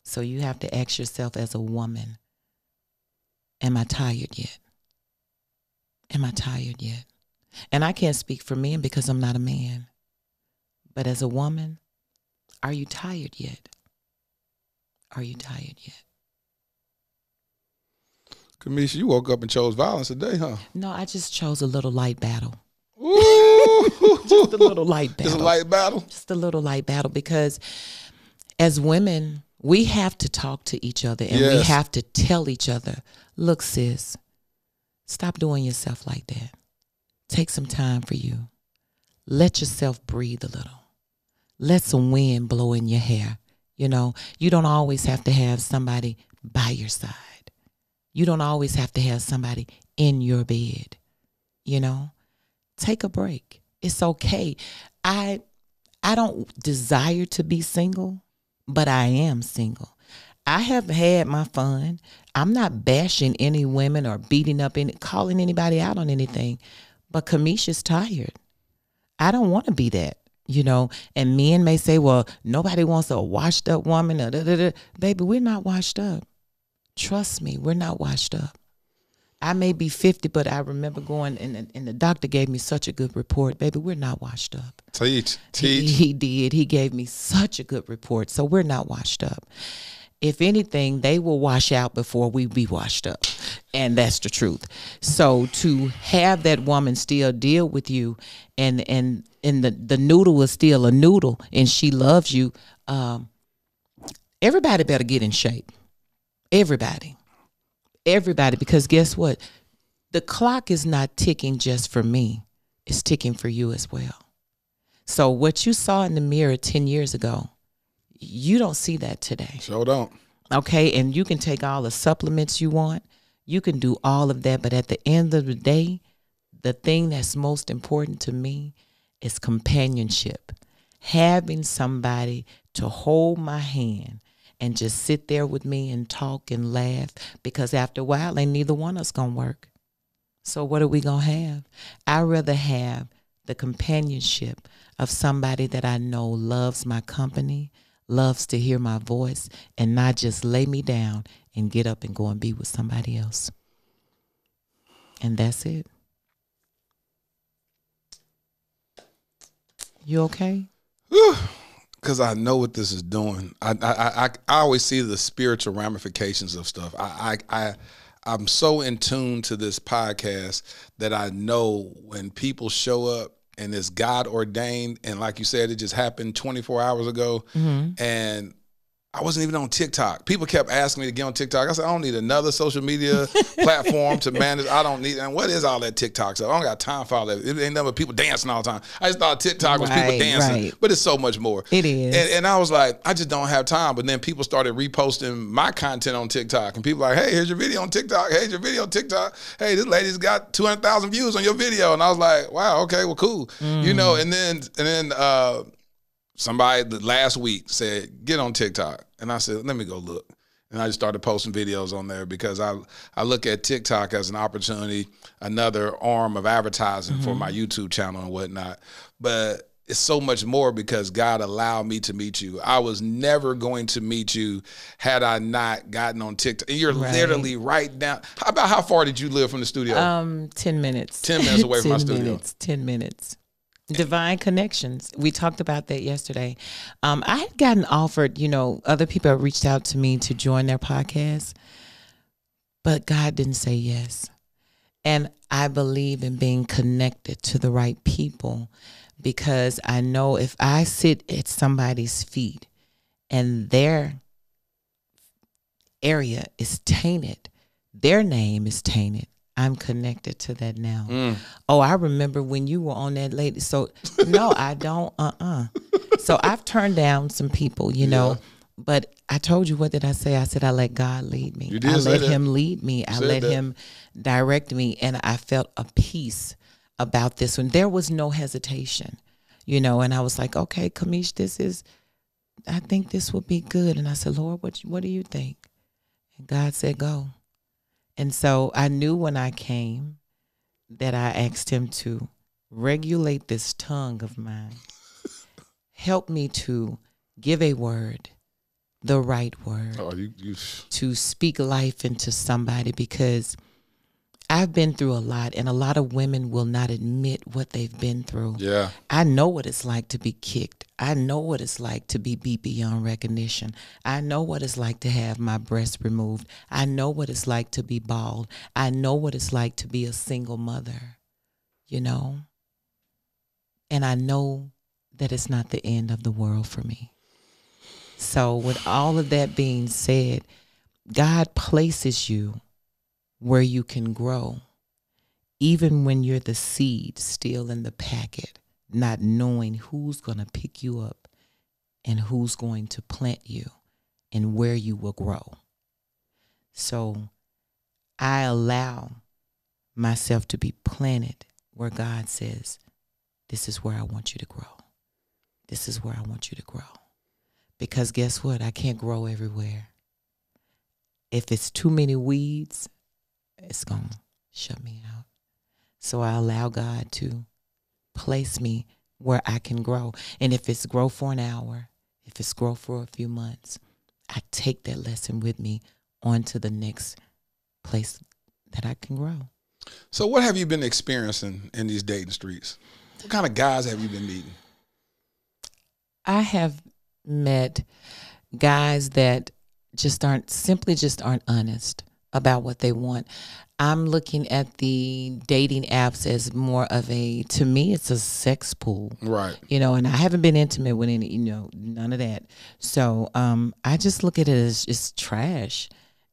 So you have to ask yourself as a woman, am I tired yet? Am I tired yet? And I can't speak for men because I'm not a man. But as a woman, are you tired yet? Are you tired yet? Camish, you woke up and chose violence today, huh? No, I just chose a little light battle. Ooh. Just a little light battle. Just a light battle? Just a little light battle, because as women, we have to talk to each other, and yes. we have to tell each other, look, sis, stop doing yourself like that. Take some time for you. Let yourself breathe a little. Let some wind blow in your hair. You know, you don't always have to have somebody by your side. You don't always have to have somebody in your bed. You know, take a break. It's okay. I don't desire to be single, but I am single. I have had my fun. I'm not bashing any women or beating up any, calling anybody out on anything, but Camish is tired. I don't want to be that, you know, and men may say, well, nobody wants a washed up woman. Da, da, da, da. Baby, we're not washed up. Trust me, we're not washed up. I may be 50, but I remember going, and the doctor gave me such a good report. Baby, we're not washed up. Teach, teach. He did. He gave me such a good report. So we're not washed up. If anything, they will wash out before we be washed up. And that's the truth. So to have that woman still deal with you, and the noodle is still a noodle, and she loves you, everybody better get in shape. Everybody. Everybody, because guess what? The clock is not ticking just for me. It's ticking for you as well. So what you saw in the mirror 10 years ago, you don't see that today. Sure don't. Okay, and you can take all the supplements you want. You can do all of that, but at the end of the day, the thing that's most important to me is companionship. Having somebody to hold my hand and just sit there with me and talk and laugh, because after a while, ain't neither one of us gonna work. So what are we gonna have? I'd rather have the companionship of somebody that I know loves my company, loves to hear my voice, and not just lay me down and get up and go and be with somebody else. And that's it. You okay? Because I know what this is doing. I always see the spiritual ramifications of stuff. I'm so in tune to this podcast that I know when people show up and it's God ordained, and like you said, it just happened 24 hours ago. Mm-hmm. And I wasn't even on TikTok. People kept asking me to get on TikTok. I said, I don't need another social media platform to manage. I don't need, and what is all that TikTok stuff? I don't got time for all that. It ain't nothing but people dancing all the time. I just thought TikTok was people dancing, but it's so much more. It is. And I was like, I just don't have time. But then people started reposting my content on TikTok, and people were like, hey, here's your video on TikTok. Hey, here's your video on TikTok. Hey, this lady's got 200,000 views on your video. And I was like, wow, okay, well, cool. Mm. You know, and then somebody last week said, get on TikTok. And I said, let me go look. And I just started posting videos on there, because I look at TikTok as an opportunity, another arm of advertising for my YouTube channel and whatnot. But it's so much more, because God allowed me to meet you. I was never going to meet you had I not gotten on TikTok. And you're literally right down. About how far did you live from the studio? 10 minutes. 10 minutes away from my studio. 10 minutes. Divine connections. We talked about that yesterday. I had gotten offered, you know, other people have reached out to me to join their podcast, but God didn't say yes. And I believe in being connected to the right people, because I know if I sit at somebody's feet and their area is tainted, their name is tainted, I'm connected to that now. Mm. Oh, I remember when you were on that lady. So, no, I don't. So I've turned down some people, you know. Yeah. But I told you, what did I say? I said, I let God lead me. I let him lead me. I let him direct me. And I felt a peace about this one. There was no hesitation, you know. And I was like, okay, Camish, I think this will be good. And I said, Lord, what do you think? And God said, go. And so I knew when I came that I asked him to regulate this tongue of mine. Help me to give a word, the right word, to speak life into somebody, because I've been through a lot, and a lot of women will not admit what they've been through. Yeah, I know what it's like to be kicked. I know what it's like to be beat beyond recognition. I know what it's like to have my breasts removed. I know what it's like to be bald. I know what it's like to be a single mother, you know? And I know that it's not the end of the world for me. So with all of that being said, God places you where you can grow, even when you're the seed still in the packet, not knowing who's going to pick you up and who's going to plant you and where you will grow. So I allow myself to be planted where God says, this is where I want you to grow. This is where I want you to grow. Because guess what? I can't grow everywhere. If it's too many weeds, it's going to shut me out. So I allow God to place me where I can grow. And if it's grow for an hour, if it's grow for a few months, I take that lesson with me on to the next place that I can grow. So what have you been experiencing in these dating streets? What kind of guys have you been meeting? I have met guys that just aren't, simply just aren't honest about what they want. I'm looking at the dating apps as more of a, to me, it's a sex pool. Right. You know, and I haven't been intimate with any, you know, none of that. So I just look at it as it's trash.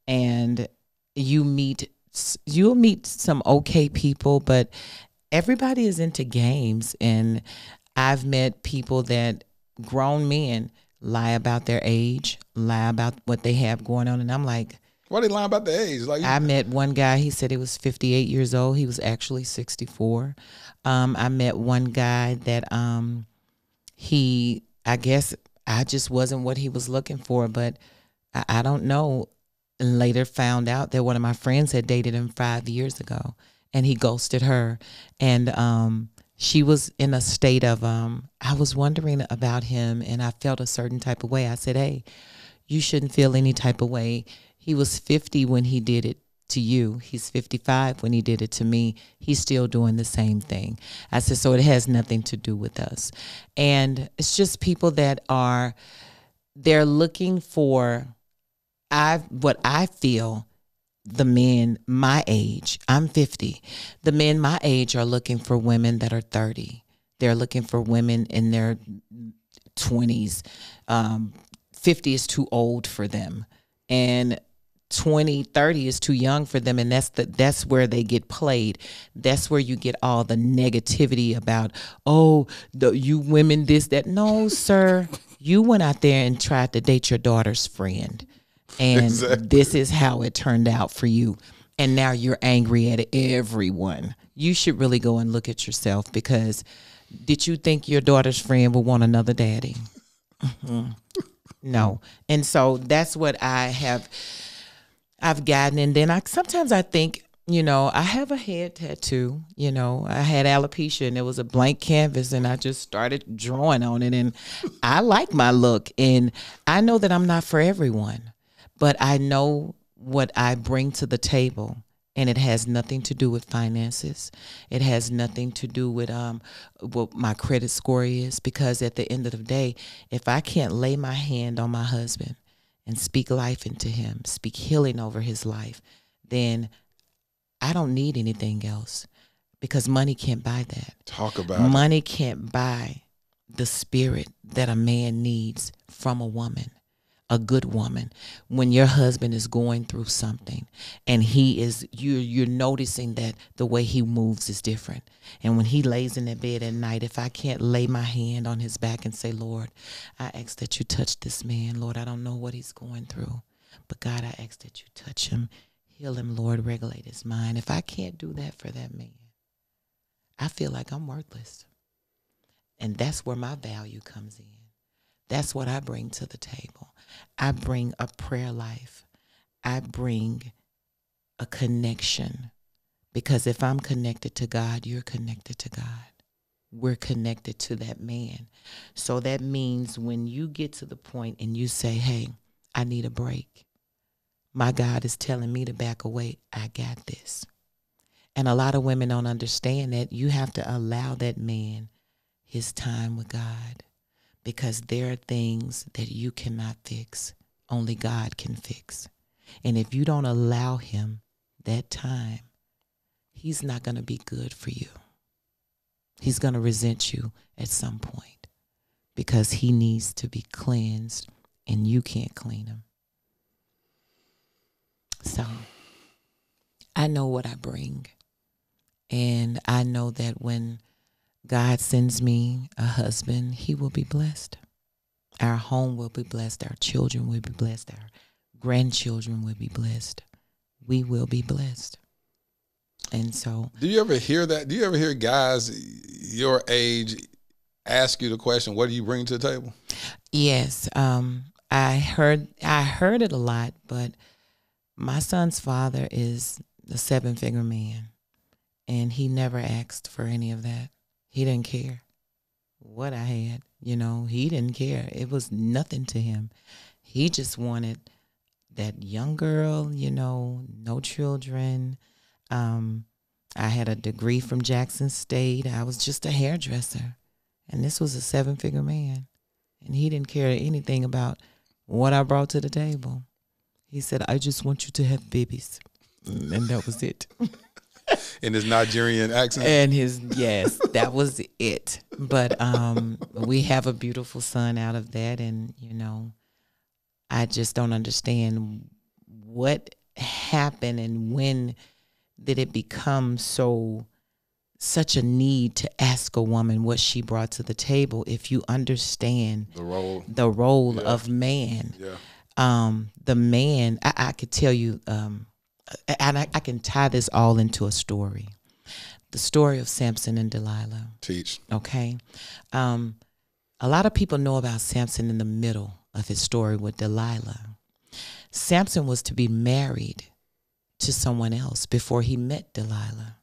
And you'll meet some okay people, but everybody is into games. And I've met people that, grown men, lie about their age, lie about what they have going on. And I'm like, why they lying about the age? Like, I met one guy, he said he was 58 years old. He was actually 64. I met one guy that I guess I just wasn't what he was looking for, but I don't know. And later found out that one of my friends had dated him 5 years ago, and he ghosted her. And she was in a state of, I was wondering about him, and I felt a certain type of way. I said, hey, you shouldn't feel any type of way. He was 50 when he did it to you. He's 55 when he did it to me. He's still doing the same thing. I said, so it has nothing to do with us. And it's just people that are, they're looking for, what I feel the men my age, I'm 50, the men my age are looking for women that are 30. They're looking for women in their 20s. 50 is too old for them. And 20, 30 is too young for them, and that's where they get played. That's where you get all the negativity about, oh, you women this, that. No, sir. You went out there and tried to date your daughter's friend, and exactly. This is how it turned out for you. And now you're angry at everyone. You should really go and look at yourself, because did you think your daughter's friend would want another daddy? Mm-hmm. No. And so that's what I've gotten. And then sometimes I think, you know, I have a head tattoo, you know, I had alopecia and it was a blank canvas, and I just started drawing on it, and I like my look, and I know that I'm not for everyone, but I know what I bring to the table. And it has nothing to do with finances. It has nothing to do with what my credit score is, because at the end of the day, if I can't lay my hand on my husband and speak life into him, speak healing over his life, then I don't need anything else, because money can't buy that. Talk about it. Money can't buy the spirit that a man needs from a woman. A good woman, when your husband is going through something and he is, you're noticing that the way he moves is different. And when he lays in that bed at night, if I can't lay my hand on his back and say, Lord, I ask that you touch this man. Lord, I don't know what he's going through, but God, I ask that you touch him, heal him, Lord, regulate his mind. If I can't do that for that man, I feel like I'm worthless. And that's where my value comes in. That's what I bring to the table. I bring a prayer life. I bring a connection. Because if I'm connected to God, you're connected to God. We're connected to that man. So that means when you get to the point and you say, hey, I need a break. My God is telling me to back away. I got this. And a lot of women don't understand that you have to allow that man his time with God. Because there are things that you cannot fix, only God can fix. And if you don't allow him that time, he's not going to be good for you. He's going to resent you at some point, because he needs to be cleansed and you can't clean them. So I know what I bring. And I know that when God sends me a husband, he will be blessed. Our home will be blessed. Our children will be blessed. Our grandchildren will be blessed. We will be blessed. And so. Do you ever hear that? Do you ever hear guys your age ask you the question, what do you bring to the table? Yes. I heard it a lot, but my son's father is a 7-figure man, and he never asked for any of that. He didn't care what I had. You know, he didn't care. It was nothing to him. He just wanted that young girl, you know, no children. I had a degree from Jackson State. I was just a hairdresser. And this was a 7-figure man. And he didn't care anything about what I brought to the table. He said, I just want you to have babies. And that was it. In his Nigerian accent. And his, yes, that was it. But we have a beautiful son out of that. And, you know, I just don't understand what happened and when did it become so such a need to ask a woman what she brought to the table if you understand the role yeah. of man. Yeah. The man, I could tell you, and I can tie this all into a story. The story of Samson and Delilah. Teach. Okay. A lot of people know about Samson in the middle of his story with Delilah. Samson was to be married to someone else before he met Delilah.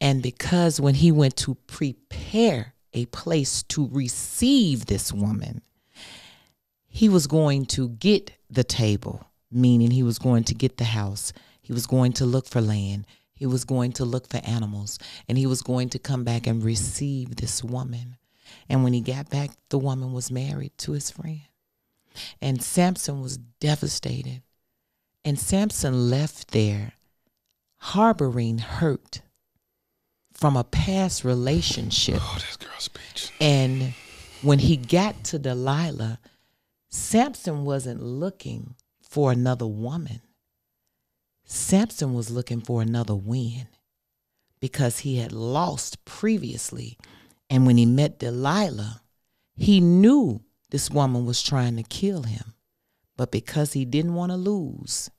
And because when he went to prepare a place to receive this woman, he was going to get the table, meaning he was going to get the house. He was going to look for land. He was going to look for animals. And he was going to come back and receive this woman. And when he got back, the woman was married to his friend. And Samson was devastated. And Samson left there harboring hurt from a past relationship. Oh, this girl's speech. And when he got to Delilah, Samson wasn't looking for another woman. Samson was looking for another win because he had lost previously. And when he met Delilah, he knew this woman was trying to kill him. But because he didn't want to lose,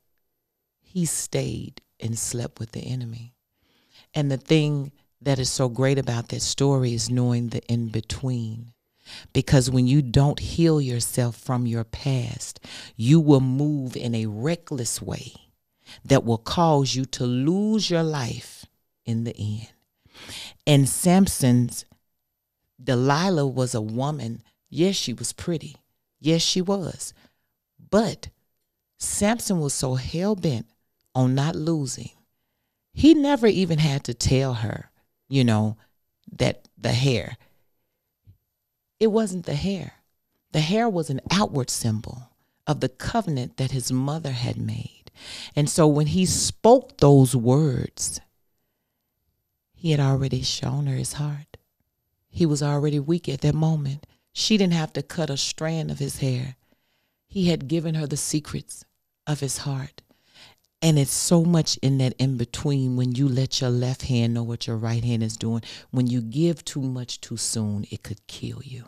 he stayed and slept with the enemy. And the thing that is so great about that story is knowing the in-between. Because when you don't heal yourself from your past, you will move in a reckless way that will cause you to lose your life in the end. And Samson's Delilah was a woman. Yes, she was pretty. Yes, she was. But Samson was so hell-bent on not losing. He never even had to tell her, you know, that the hair. It wasn't the hair. The hair was an outward symbol of the covenant that his mother had made. And so when he spoke those words, he had already shown her his heart. He was already weak at that moment. She didn't have to cut a strand of his hair. He had given her the secrets of his heart. And it's so much in that in-between when you let your left hand know what your right hand is doing. When you give too much too soon, it could kill you.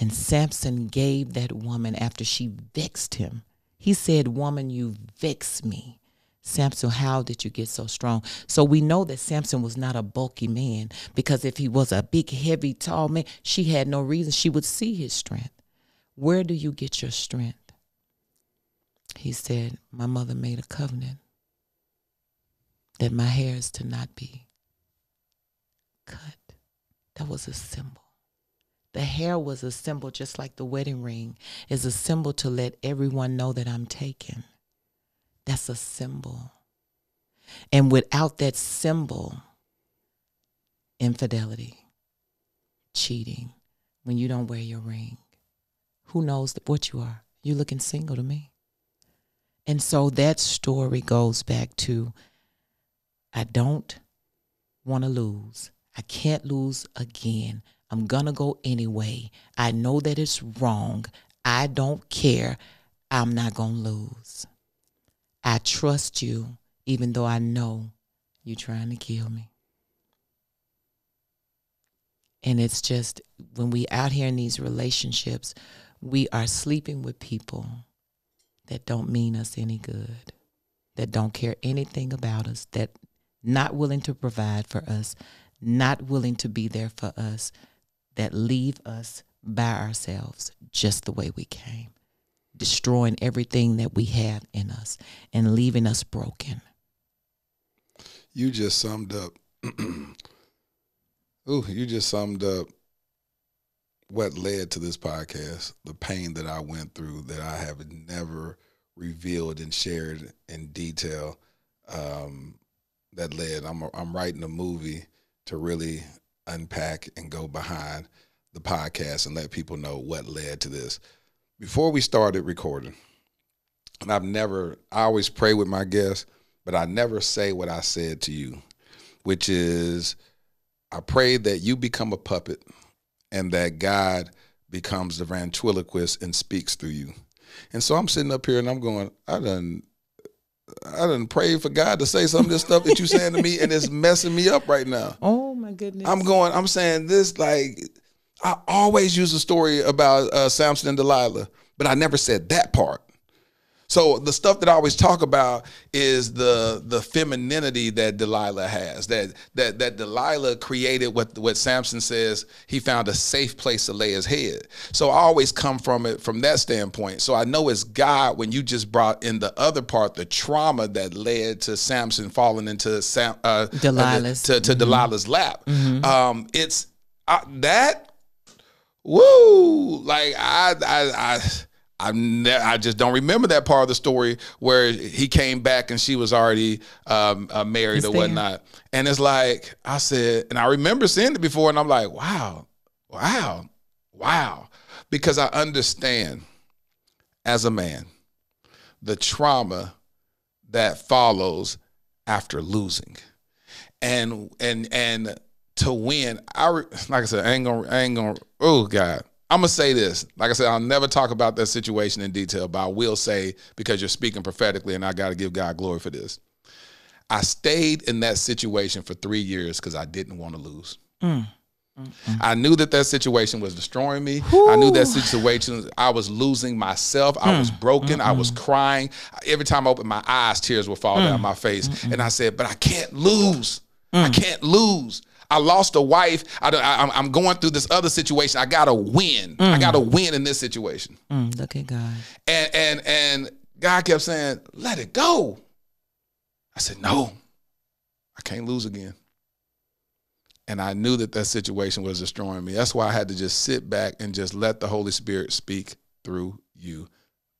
And Samson gave that woman after she vexed him. He said, woman, you vexed me. Samson, how did you get so strong? So we know that Samson was not a bulky man because if he was a big, heavy, tall man, she had no reason. She would see his strength. Where do you get your strength? He said, my mother made a covenant that my hair is to not be cut. That was a symbol. The hair was a symbol, just like the wedding ring is a symbol to let everyone know that I'm taken. That's a symbol. And without that symbol, infidelity, cheating, when you don't wear your ring, who knows what you are? You're looking single to me. And so that story goes back to, I don't want to lose. I can't lose again. I'm going to go anyway. I know that it's wrong. I don't care. I'm not going to lose. I trust you, even though I know you're trying to kill me. And it's just when we out here in these relationships, we are sleeping with people that don't mean us any good, that don't care anything about us, that not willing to provide for us, not willing to be there for us, that leave us by ourselves just the way we came, destroying everything that we have in us and leaving us broken. You just summed up. Ooh, you just summed up what led to this podcast, the pain that I went through that I have never revealed and shared in detail. That led, I'm writing a movie to really unpack and go behind the podcast and let people know what led to this. Before we started recording, and I always pray with my guests, but I never say what I said to you, which is, I pray that you become a puppet and that God becomes the ventriloquist and speaks through you. And so I'm sitting up here and I'm going, I done prayed for God to say some of this stuff that you're saying to me, and it's messing me up right now. Oh, my goodness. I'm saying this, like, I always use a story about Samson and Delilah, but I never said that part. So the stuff that I always talk about is the femininity that Delilah has, that Delilah created what Samson says, he found a safe place to lay his head. So I always come from it from that standpoint. So I know it's God when you just brought in the other part, the trauma that led to Samson falling into Delilah's lap. Mm-hmm. I just don't remember that part of the story where he came back and she was already married or whatnot. And it's like, I said, and I remember seeing it before and I'm like, wow. Because I understand as a man, the trauma that follows after losing and to win. Like I said, I ain't gonna, oh God. I'm going to say this. Like I said, I'll never talk about that situation in detail, but I will say, because you're speaking prophetically and I got to give God glory for this. I stayed in that situation for 3 years because I didn't want to lose. Mm. Mm-hmm. I knew that situation was destroying me. Whew. I knew that situation, I was losing myself. I was broken. Mm-hmm. I was crying. Every time I opened my eyes, tears would fall down my face. Mm-hmm. And I said, but I can't lose. I can't lose. I lost a wife. I'm going through this other situation. I got to win. I got to win in this situation. Look at God. And God kept saying, let it go. I said, no, I can't lose again. And I knew that situation was destroying me. That's why I had to just sit back and just let the Holy Spirit speak through you.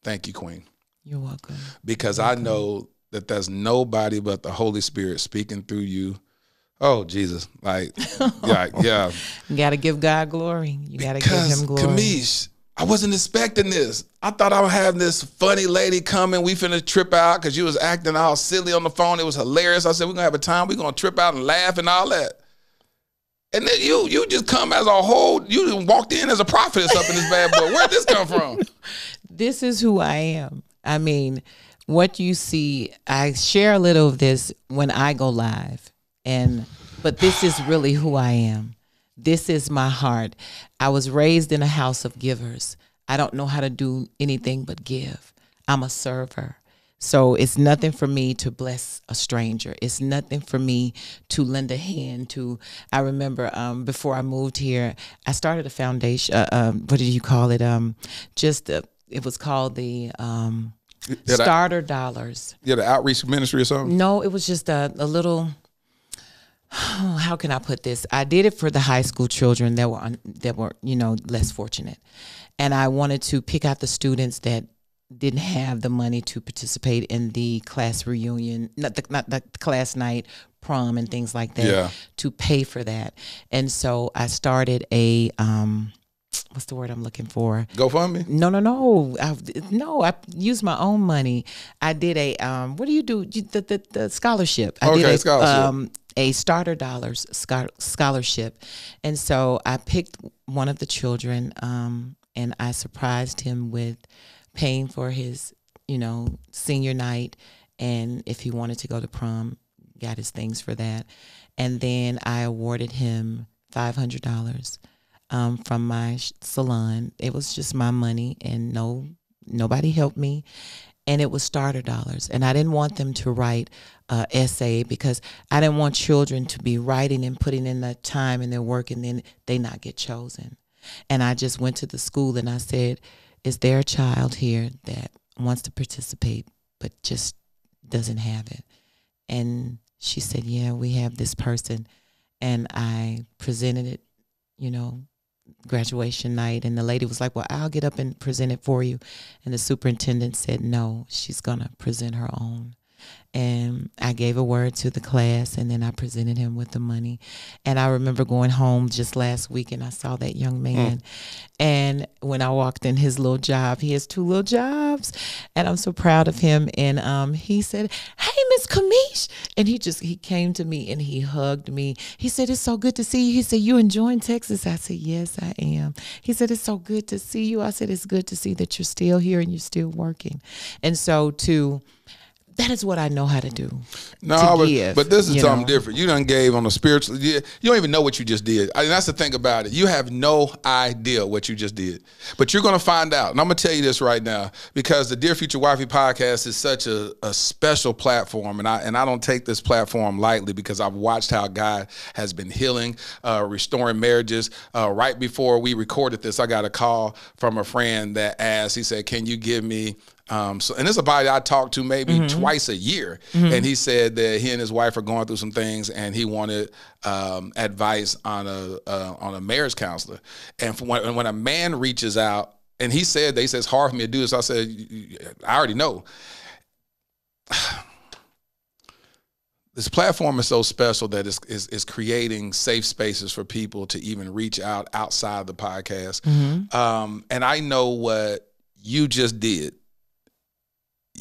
Thank you, Queen. You're welcome. Because I know that there's nobody but the Holy Spirit speaking through you. Oh, Jesus. Yeah. You got to give God glory. You got to give him glory. Camish, I wasn't expecting this. I thought I would have this funny lady come and we finna trip out because you was acting all silly on the phone. It was hilarious. I said, we're going to have a time. We're going to trip out and laugh and all that. And then you just come as a whole, you walked in as a prophetess up in this bad boy. Where'd this come from? This is who I am. I mean, what you see, I share a little of this when I go live. But this is really who I am. This is my heart. I was raised in a house of givers. I don't know how to do anything but give. I'm a server. So it's nothing for me to bless a stranger. It's nothing for me to lend a hand to. I remember before I moved here, I started a foundation. What did you call it? It was called the... Starter Dollars. Yeah, the outreach ministry or something? No, it was just a little... How can I put this? I did it for the high school children that were, you know, less fortunate. And I wanted to pick out the students that didn't have the money to participate in the class reunion, not the class night, prom and things like that, to pay for that. And so I started a, what's the word I'm looking for? GoFundMe? No. I used my own money. I did a, what do you do? The scholarship. I did a scholarship. A Starter Dollars scholarship. And so I picked one of the children and I surprised him with paying for his, you know, senior night, and if he wanted to go to prom, got his things for that. And then I awarded him $500 from my salon. It was just my money, and nobody helped me. And it was starter dollars. And I didn't want them to write an essay, because I didn't want children to be writing and putting in the time and their work and then they not get chosen. And I just went to the school and I said, is there a child here that wants to participate but just doesn't have it? And she said, yeah, we have this person. And I presented it, you know, graduation night, and the lady was like, well, I'll get up and present it for you. And the superintendent said, no, she's gonna present her own. And I gave a word to the class, and then I presented him with the money. And I remember going home just last week, and I saw that young man. And when I walked in his little job, he has two little jobs, and I'm so proud of him. And he said, hey, Miss Camish. And he came to me and he hugged me. He said, it's so good to see you. He said, you enjoying Texas? I said, yes, I am. He said, it's so good to see you. I said, it's good to see that you're still here and you're still working. And so that is what I know how to do. But this is something different. You done gave on a spiritual. You don't even know what you just did. I mean, that's the thing about it. You have no idea what you just did, but you're going to find out. And I'm going to tell you this right now, because the Dear Future Wifey podcast is such a special platform, and I don't take this platform lightly, because I've watched how God has been healing, restoring marriages. Right before we recorded this, I got a call from a friend that asked. He said, "Can you give me?" And this is a body I talk to maybe twice a year. And he said that he and his wife are going through some things, and he wanted advice on a marriage counselor. And when a man reaches out, and he said, they says, it's hard for me to do this. I said, I already know. This platform is so special that it's creating safe spaces for people to even reach out outside the podcast. And I know what you just did.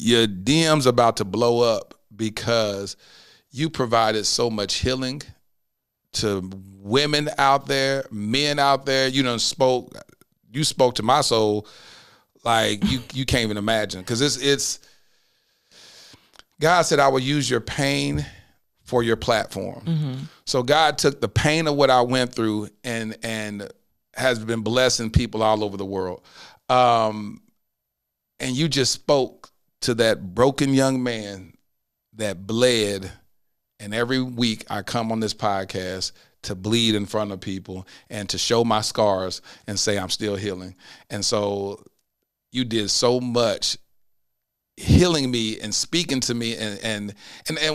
Your DM's about to blow up, because you provided so much healing to women out there, men out there. You done spoke. You spoke to my soul like you can't even imagine, because it's God said, I will use your pain for your platform. So God took the pain of what I went through and has been blessing people all over the world. And you just spoke to that broken young man that bled. And every week I come on this podcast to bleed in front of people and to show my scars and say I'm still healing. And so you did so much healing me and speaking to me. And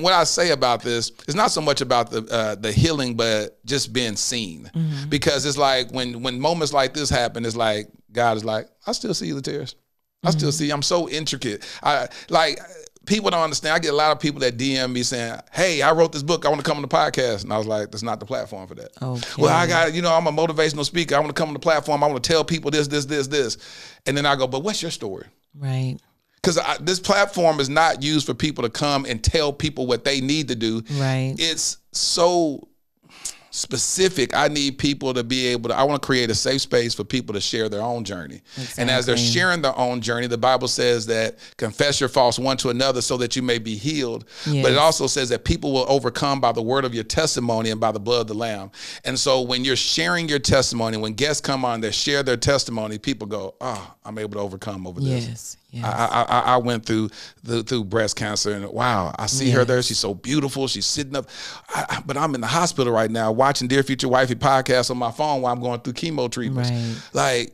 what I say about this is not so much about the healing, but just being seen. Because it's like when moments like this happen, it's like God is like, I still see you, LaTerras. I still see, I'm so intricate. Like, people don't understand. I get a lot of people that DM me saying, hey, I wrote this book, I want to come on the podcast. And I was like, that's not the platform for that. Okay. Well, I got, you know, I'm a motivational speaker, I want to come on the platform, I want to tell people this, this, this, this. And then I go, but what's your story? Right. Because this platform is not used for people to come and tell people what they need to do. Right. It's so specific. I need people to be able to, I want to create a safe space for people to share their own journey. Exactly. And as they're sharing their own journey, the Bible says that confess your faults one to another so that you may be healed. Yes. But it also says that people will overcome by the word of your testimony and by the blood of the Lamb. And so when you're sharing your testimony, when guests come on, they share their testimony, people go, oh, I'm able to overcome over this. Yes. Yes. I went through breast cancer, and wow, I see her there. She's so beautiful. She's sitting up, but I'm in the hospital right now watching Dear Future Wifey podcast on my phone while I'm going through chemo treatments. Right. Like,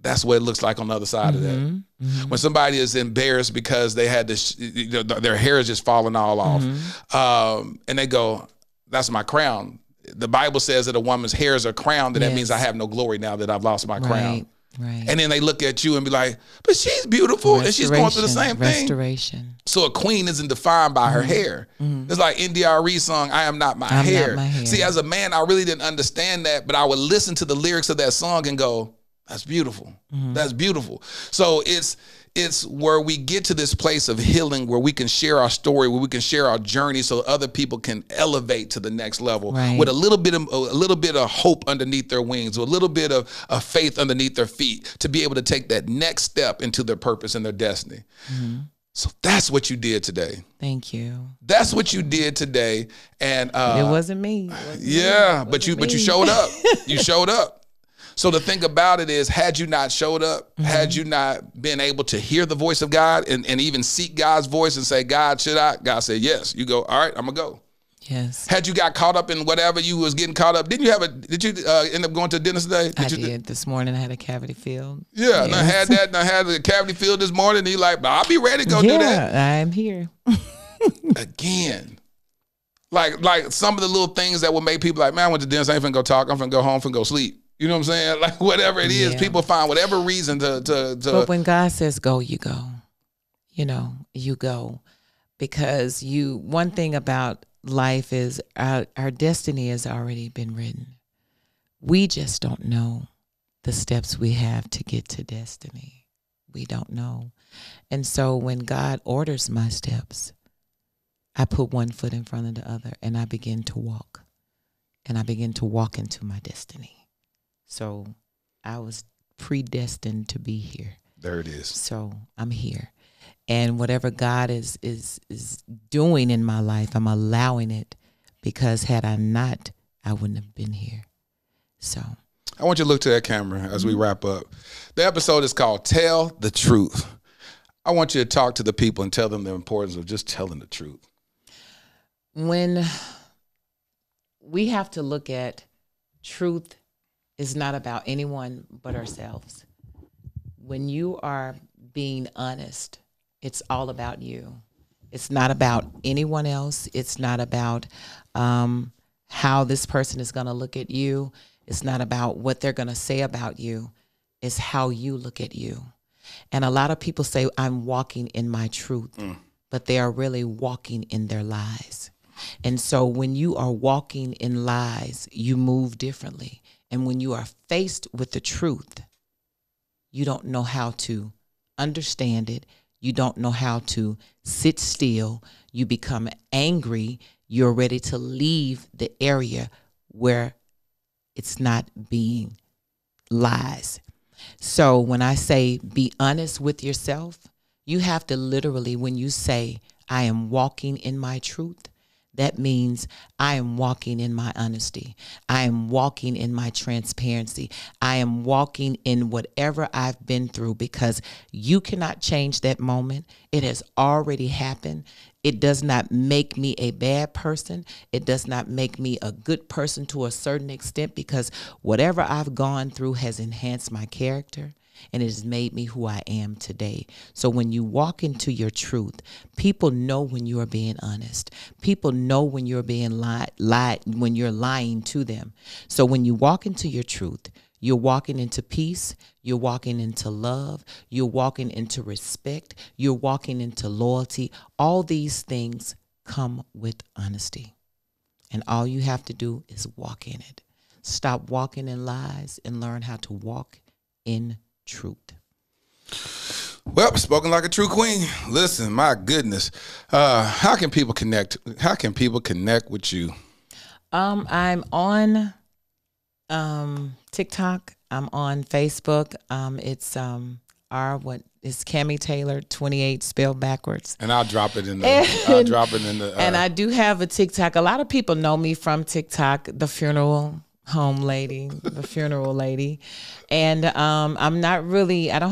that's what it looks like on the other side of that. When somebody is embarrassed because they had this, you know, their hair is just falling all off, and they go, "That's my crown." The Bible says that a woman's hairs are crowned, and that means I have no glory now that I've lost my crown. Right. And then they look at you and be like, but she's beautiful and she's going through the same thing. So a queen isn't defined by her hair. It's like NDRE song, I am not my hair. See, as a man, I really didn't understand that, but I would listen to the lyrics of that song and go, that's beautiful. That's beautiful. So it's It's where we get to this place of healing, where we can share our story, where we can share our journey, so other people can elevate to the next level, right, with a little bit of hope underneath their wings, with a little bit of faith underneath their feet, to be able to take that next step into their purpose and their destiny. Mm-hmm. So that's what you did today. Thank you. That's what you did today, and it wasn't me. It wasn't me. But you showed up. You showed up. So the thing about it is, had you not showed up, mm-hmm, had you not been able to hear the voice of God and even seek God's voice and say, God, should I? God said, yes. You go, all right, I'm gonna go. Yes. Had you got caught up in whatever you was getting caught up, did you end up going to the dentist today? I did. This morning I had a cavity filled. Yeah, yes. And I had that, and I had a cavity filled this morning, and you're like, I'll be ready to go do that. Yeah, I'm here. Again. Like some of the little things that would make people like, man, I went to the dentist, I ain't finna go talk, I'm finna go home, finna go sleep. You know what I'm saying? Like, whatever it is, people find whatever reason to. But when God says go, you go. You know, you go. Because one thing about life is our destiny has already been written. We just don't know the steps we have to get to destiny. We don't know. And so when God orders my steps, I put one foot in front of the other, and I begin to walk. And I begin to walk into my destiny. So I was predestined to be here. There it is. So I'm here. And whatever God is doing in my life, I'm allowing it, because had I not, I wouldn't have been here. So I want you to look to that camera as we wrap up. The episode is called Tell the Truth. I want you to talk to the people and tell them the importance of just telling the truth. When we have to look at truth, it's not about anyone but ourselves. When you are being honest, it's all about you. It's not about anyone else. It's not about how this person is going to look at you. It's not about what they're going to say about you. It's how you look at you. And a lot of people say, I'm walking in my truth, but they are really walking in their lies. And so when you are walking in lies, you move differently. And when you are faced with the truth, you don't know how to understand it. You don't know how to sit still. You become angry. You're ready to leave the area where it's not being lies. So when I say be honest with yourself, you have to literally, when you say, I am walking in my truth, that means I am walking in my honesty. I am walking in my transparency. I am walking in whatever I've been through, because you cannot change that moment. It has already happened. It does not make me a bad person. It does not make me a good person to a certain extent, because whatever I've gone through has enhanced my character. And it has made me who I am today. So when you walk into your truth, people know when you are being honest. People know when you're being when you're lying to them. So when you walk into your truth, you're walking into peace. You're walking into love. You're walking into respect. You're walking into loyalty. All these things come with honesty. And all you have to do is walk in it. Stop walking in lies and learn how to walk in truth. Well, spoken like a true queen. Listen, my goodness. How can people connect? How can people connect with you? I'm on TikTok. I'm on Facebook. It's Cami Taylor 28 spelled backwards. And I'll drop it in the and I do have a TikTok. A lot of people know me from TikTok, the funeral home lady, the funeral lady. And I don't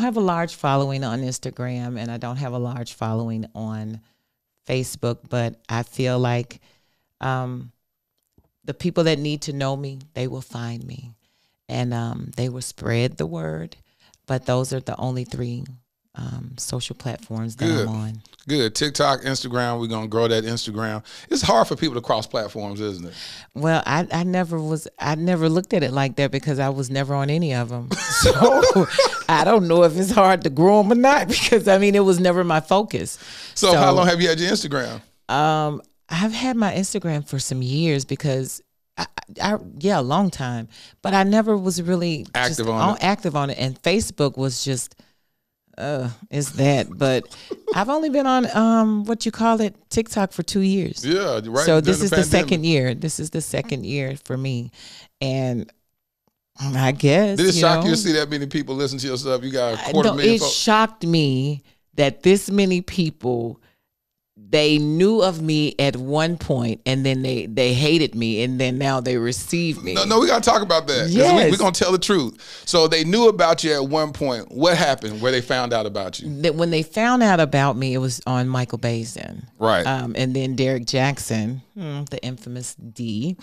have a large following on Instagram, and I don't have a large following on Facebook, but I feel like the people that need to know me, they will find me, and they will spread the word. But those are the only three social platforms that I'm on. Good. TikTok, Instagram. We're going to grow that Instagram. It's hard for people to cross platforms, isn't it? Well, I never looked at it like that, because I was never on any of them. So I don't know if it's hard to grow them or not, because I mean, it was never my focus. So how long have you had your Instagram? I've had my Instagram for some years, because yeah, a long time, but I never was really active on it. And Facebook was just It's that. But I've only been on what you call it, TikTok for 2 years. Yeah, right. So this is the second year. This is the second year for me, and I guess did it shock you to see that many people listen to your stuff? You got a quarter million. It shocked me that this many people. They knew of me at one point, and then they hated me, and then now they receive me. No, we got to talk about that. Yes. We're going to tell the truth. So they knew about you at one point. What happened where they found out about you? When they found out about me, it was on Michael Basin. Right. And then Derek Jackson, the infamous D,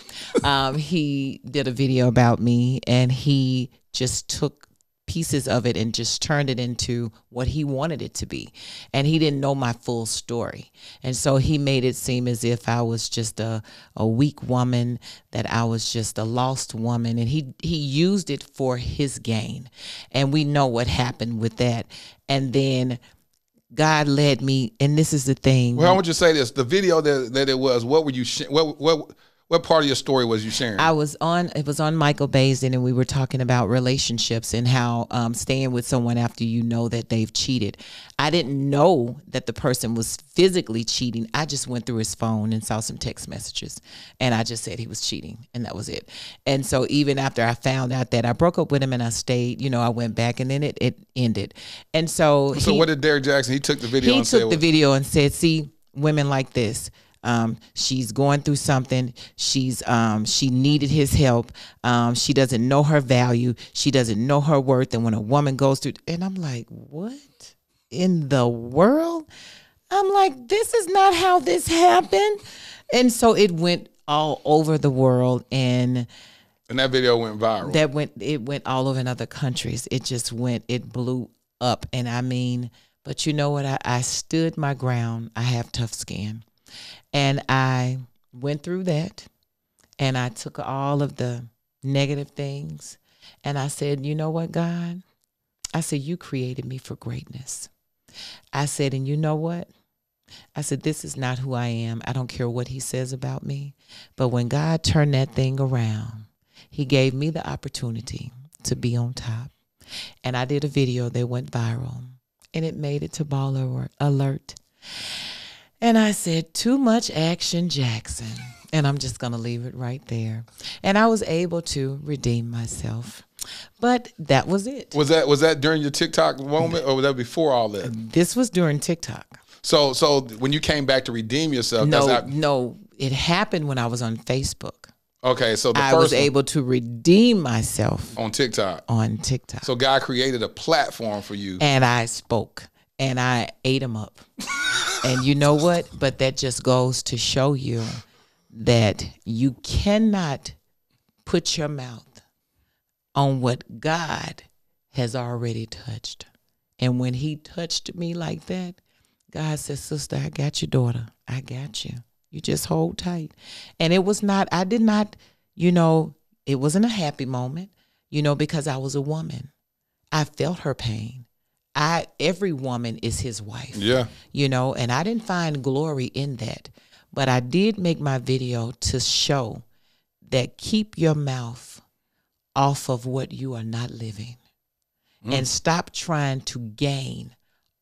he did a video about me, and he just took pieces of it and just turned it into what he wanted it to be. And he didn't know my full story. And so he made it seem as if I was just a weak woman, that I was just a lost woman. And he used it for his gain. And we know what happened with that. And then God led me. And this is the thing. Well, I want you to say this. The video that it was, what were you, what part of your story was you sharing? It was on Michael Basin, and we were talking about relationships and how staying with someone after you know that they've cheated. I didn't know that the person was physically cheating. I just went through his phone and saw some text messages, and I just said he was cheating, and that was it. And so even after I found out that I broke up with him and I stayed, I went back, and then it ended. And so. So what did Derek Jackson? He took the video. He took the video and said, "See, women like this. She's going through something. She needed his help. She doesn't know her value. She doesn't know her worth. And when a woman goes through," and I'm like, what in the world? I'm like, this is not how this happened. And so it went all over the world, and that video went viral. It went all over in other countries. It blew up. And I mean, but you know what? I stood my ground. I have tough skin. And I went through that, and I took all of the negative things, and I said, you know what, God? I said, you created me for greatness. I said, and you know what? I said, this is not who I am. I don't care what he says about me. But when God turned that thing around, he gave me the opportunity to be on top. And I did a video that went viral, and it made it to Baller Alert. And I said, too much action, Jackson. And I'm just going to leave it right there. And I was able to redeem myself. But that was it. Was that during your TikTok moment, or was that before all that? This was during TikTok. So when you came back to redeem yourself. No, that's not... no, it happened when I was on Facebook. Okay, so I was able to redeem myself. On TikTok. On TikTok. So God created a platform for you. And I spoke. And I ate him up. And you know what? But that just goes to show you that you cannot put your mouth on what God has already touched. And when he touched me like that, God said, sister, I got you, daughter. I got you. You just hold tight. And it was not, I did not, it wasn't a happy moment, because I was a woman. I felt her pain. Every woman is his wife. Yeah. And I didn't find glory in that. But I did make my video to show that keep your mouth off of what you are not living. And stop trying to gain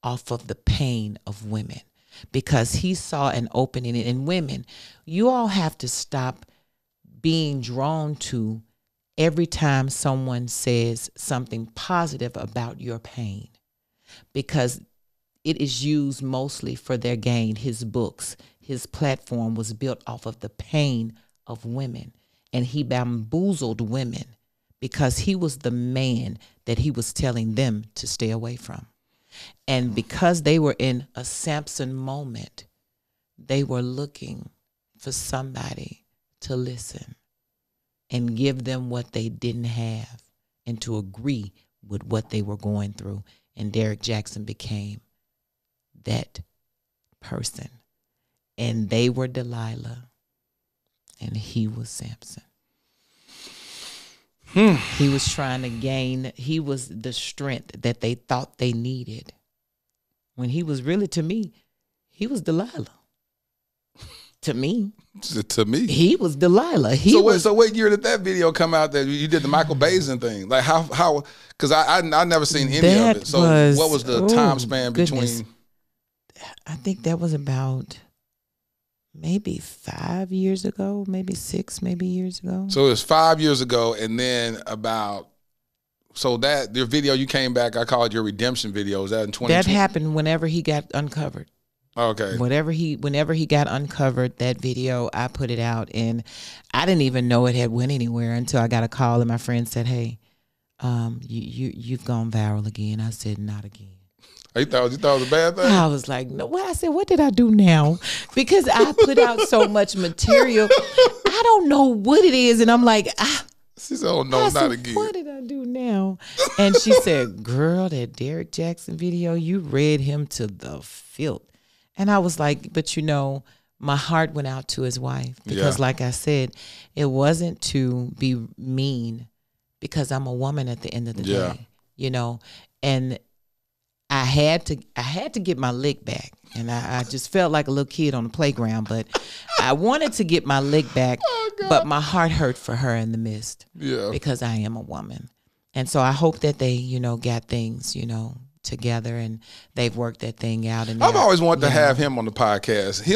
off of the pain of women, because he saw an opening in women. You all have to stop being drawn to every time someone says something positive about your pain, because it is used mostly for their gain. His books, his platform was built off of the pain of women, and he bamboozled women because he was the man that he was telling them to stay away from. And because they were in a Samson moment, they were looking for somebody to listen and give them what they didn't have and to agree with what they were going through. And Derek Jackson became that person. And they were Delilah, and he was Samson. He was trying to gain, he was the strength that they thought they needed. When he was really, to me, he was Delilah. to me. To me? He was Delilah. So what year did that video come out that you did the Michael Basin thing? Like how because I never seen any of it. So what was the time span between? I think that was about maybe 5 years ago, maybe six, maybe years ago. So it was 5 years ago, and then about that your video you came back. I called your redemption video. Was that in 2020? That happened whenever he got uncovered. Okay. Whenever he got uncovered, that video I put it out, and I didn't even know it had went anywhere until I got a call, and my friend said, "Hey, you've gone viral again." I said, "Not again." You thought it was a bad thing? I was like, no. Well, I said, what did I do now? Because I put out so much material. I don't know what it is. And I'm like, she said, oh, no, not again. What did I do now? And she said, girl, that Derek Jackson video, you read him to the filth. And I was like, but you know, my heart went out to his wife. Because like I said, it wasn't to be mean, because I'm a woman at the end of the day. You know, and I had to get my lick back, and I just felt like a little kid on the playground. But I wanted to get my lick back, but my heart hurt for her in the midst, because I am a woman. And so I hope that they, you know, got things, you know, together, and they've worked that thing out. And I've always wanted to have him on the podcast. He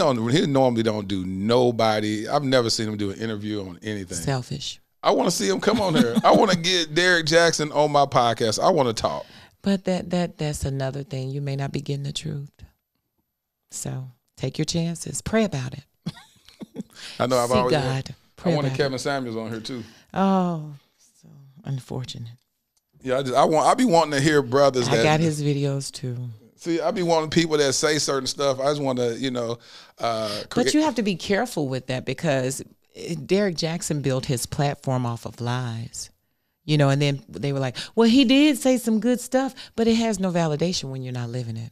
normally don't do nobody. I've never seen him do an interview on anything. Selfish. I want to see him come on here. I want to get Derek Jackson on my podcast. I want to talk. But that's another thing. You may not be getting the truth. So take your chances. Pray about it. I know. I've always God. I wanted Kevin Samuels on here too. Oh, so unfortunate. Yeah, I be wanting to hear brothers. I got his videos too. See, I be wanting people that say certain stuff. I just want to, you know. But you have to be careful with that, because Derek Jackson built his platform off of lies. You know, and then they were like, well, he did say some good stuff, but it has no validation when you're not living it.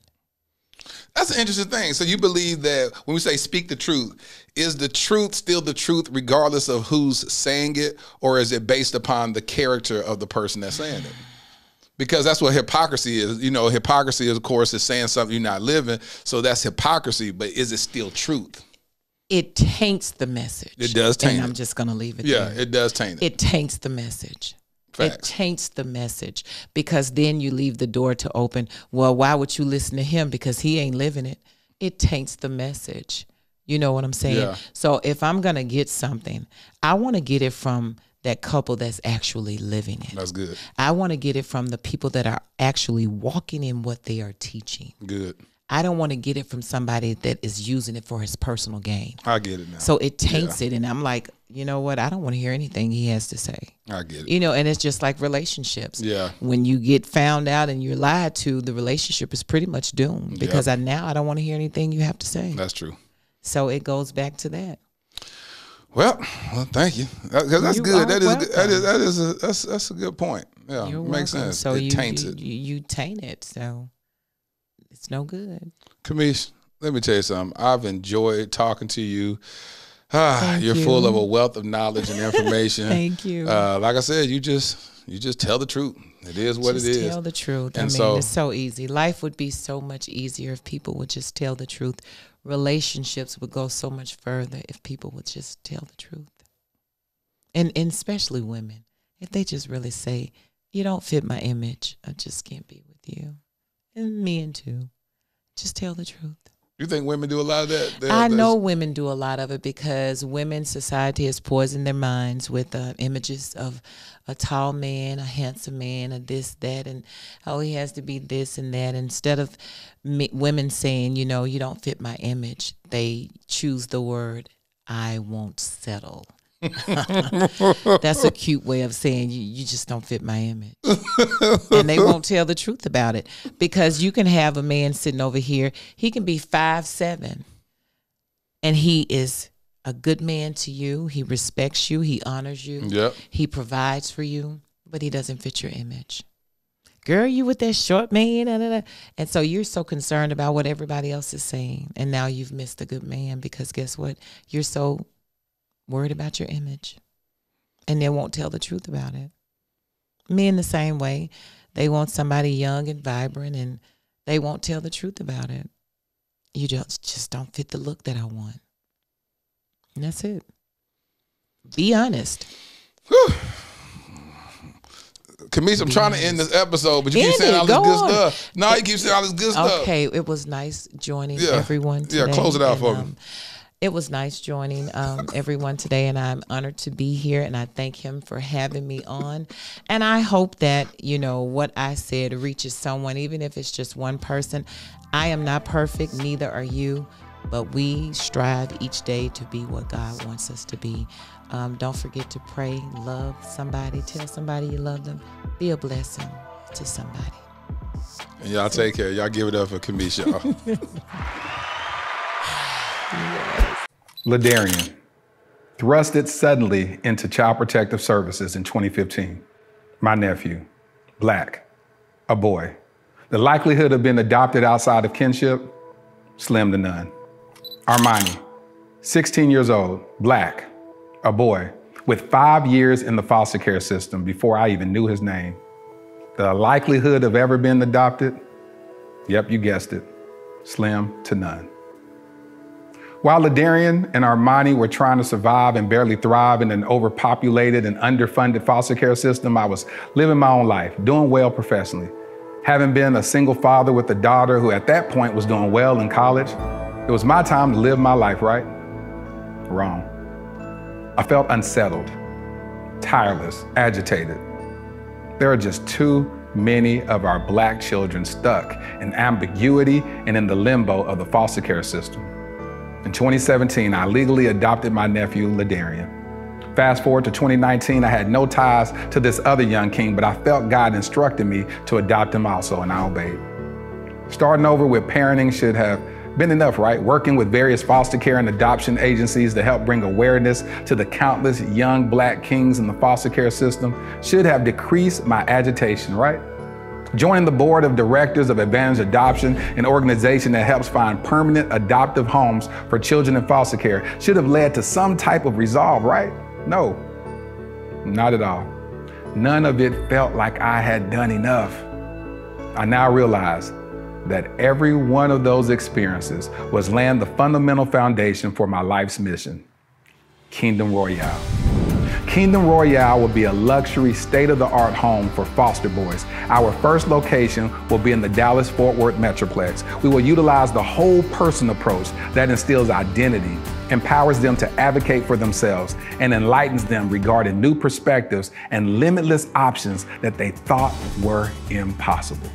That's an interesting thing. So you believe that when we say speak the truth, is the truth still the truth regardless of who's saying it, or is it based upon the character of the person that's saying it? Because that's what hypocrisy is. You know, hypocrisy, of course, is saying something you're not living. So that's hypocrisy. But is it still truth? It taints the message. It does taint it. I'm just going to leave it there. Yeah, it does taint it. It taints the message. Facts. It taints the message, because then you leave the door to open. Well, why would you listen to him? Because he ain't living it. It taints the message. You know what I'm saying? Yeah. So if I'm going to get something, I want to get it from that couple that's actually living it. That's good. I want to get it from the people that are actually walking in what they are teaching. Good. I don't want to get it from somebody that is using it for his personal gain. I get it now. So it taints it. And I'm like, you know what? I don't want to hear anything he has to say. I get it. You know, and it's just like relationships. Yeah. When you get found out and you're lied to, the relationship is pretty much doomed, because I don't want to hear anything you have to say. That's true. So it goes back to that. Well, thank you. That's good. That's a good point. Yeah. You're makes welcome. Sense. So it taints it. You taint it. So. It's no good. Camish, let me tell you something. I've enjoyed talking to you. You're full of a wealth of knowledge and information. Thank you. Like I said, you just tell the truth. It is what it is. Just tell the truth. And I mean, it's so easy. Life would be so much easier if people would just tell the truth. Relationships would go so much further if people would just tell the truth. And especially women. If they just really say, you don't fit my image, I just can't be with you. And men too. Just tell the truth. You think women do a lot of that? I know women do a lot of it, because women's society has poisoned their minds with images of a tall man, a handsome man, a this, that, and oh, he has to be this and that. Instead of women saying, you know, you don't fit my image, they choose the word, I won't settle. That's a cute way of saying you just don't fit my image. And they won't tell the truth about it, because you can have a man sitting over here, he can be 5'7", and he is a good man to you, he respects you, he honors you, he provides for you, but he doesn't fit your image. Girl, you with that short man, and so you're so concerned about what everybody else is saying, and now you've missed a good man, because guess what, you're so worried about your image, and they won't tell the truth about it. Men the same way. They want somebody young and vibrant, and they won't tell the truth about it. You just don't fit the look that I want. And that's it. Be honest. Whew. Camish, I'm trying to end this episode, but you keep saying all this good stuff. No, you keep saying all this good stuff. Okay, it was nice joining everyone today. Yeah, close it out for me. It was nice joining everyone today, and I'm honored to be here, and I thank him for having me on. And I hope that, you know, what I said reaches someone, even if it's just one person. I am not perfect, neither are you, but we strive each day to be what God wants us to be. Don't forget to pray, love somebody, tell somebody you love them, be a blessing to somebody. And y'all take care. Y'all give it up for Camish, y'all. Ladarian thrusted suddenly into Child Protective Services in 2015. My nephew, black, a boy. The likelihood of being adopted outside of kinship, slim to none. Armani, 16 years old, black, a boy, with 5 years in the foster care system before I even knew his name. The likelihood of ever being adopted, yep, you guessed it, slim to none. While Ladarian and Armani were trying to survive and barely thrive in an overpopulated and underfunded foster care system, I was living my own life, doing well professionally. Having been a single father with a daughter who at that point was doing well in college, it was my time to live my life, right? Wrong. I felt unsettled, tireless, agitated. There are just too many of our black children stuck in ambiguity and in the limbo of the foster care system. In 2017, I legally adopted my nephew, Ladarian. Fast forward to 2019, I had no ties to this other young king, but I felt God instructed me to adopt him also, and I obeyed. Starting over with parenting should have been enough, right? Working with various foster care and adoption agencies to help bring awareness to the countless young black kings in the foster care system should have decreased my agitation, right? Joining the board of directors of Advantage Adoption, an organization that helps find permanent adoptive homes for children in foster care, should have led to some type of resolve, right? No, not at all. None of it felt like I had done enough. I now realize that every one of those experiences was laying the fundamental foundation for my life's mission, Kingdom Royale. Kingdom Royale will be a luxury state-of-the-art home for foster boys. Our first location will be in the Dallas-Fort Worth Metroplex. We will utilize the whole person approach that instills identity, empowers them to advocate for themselves, and enlightens them regarding new perspectives and limitless options that they thought were impossible.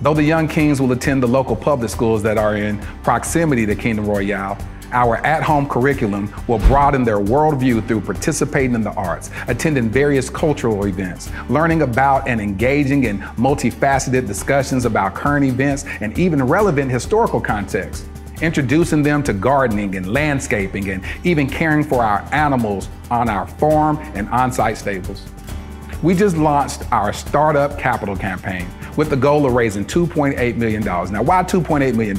Though the young kings will attend the local public schools that are in proximity to Kingdom Royale, our at-home curriculum will broaden their worldview through participating in the arts, attending various cultural events, learning about and engaging in multifaceted discussions about current events and even relevant historical contexts, introducing them to gardening and landscaping and even caring for our animals on our farm and on-site stables. We just launched our Startup Capital campaign with the goal of raising $2.8 million. Now, why $2.8 million?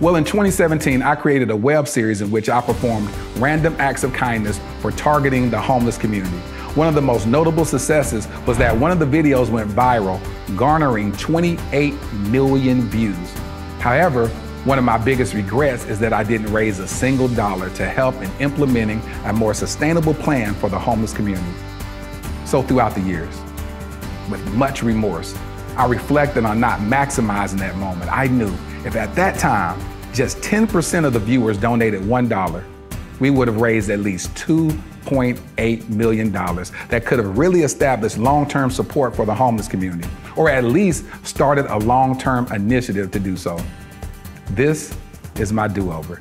Well, in 2017, I created a web series in which I performed random acts of kindness for targeting the homeless community. One of the most notable successes was that one of the videos went viral, garnering 28 million views. However, one of my biggest regrets is that I didn't raise a single dollar to help in implementing a more sustainable plan for the homeless community. So throughout the years, with much remorse, I reflected on not maximizing that moment. I knew if at that time, just 10% of the viewers donated $1, we would have raised at least $2.8 million that could have really established long-term support for the homeless community, or at least started a long-term initiative to do so. This is my do-over.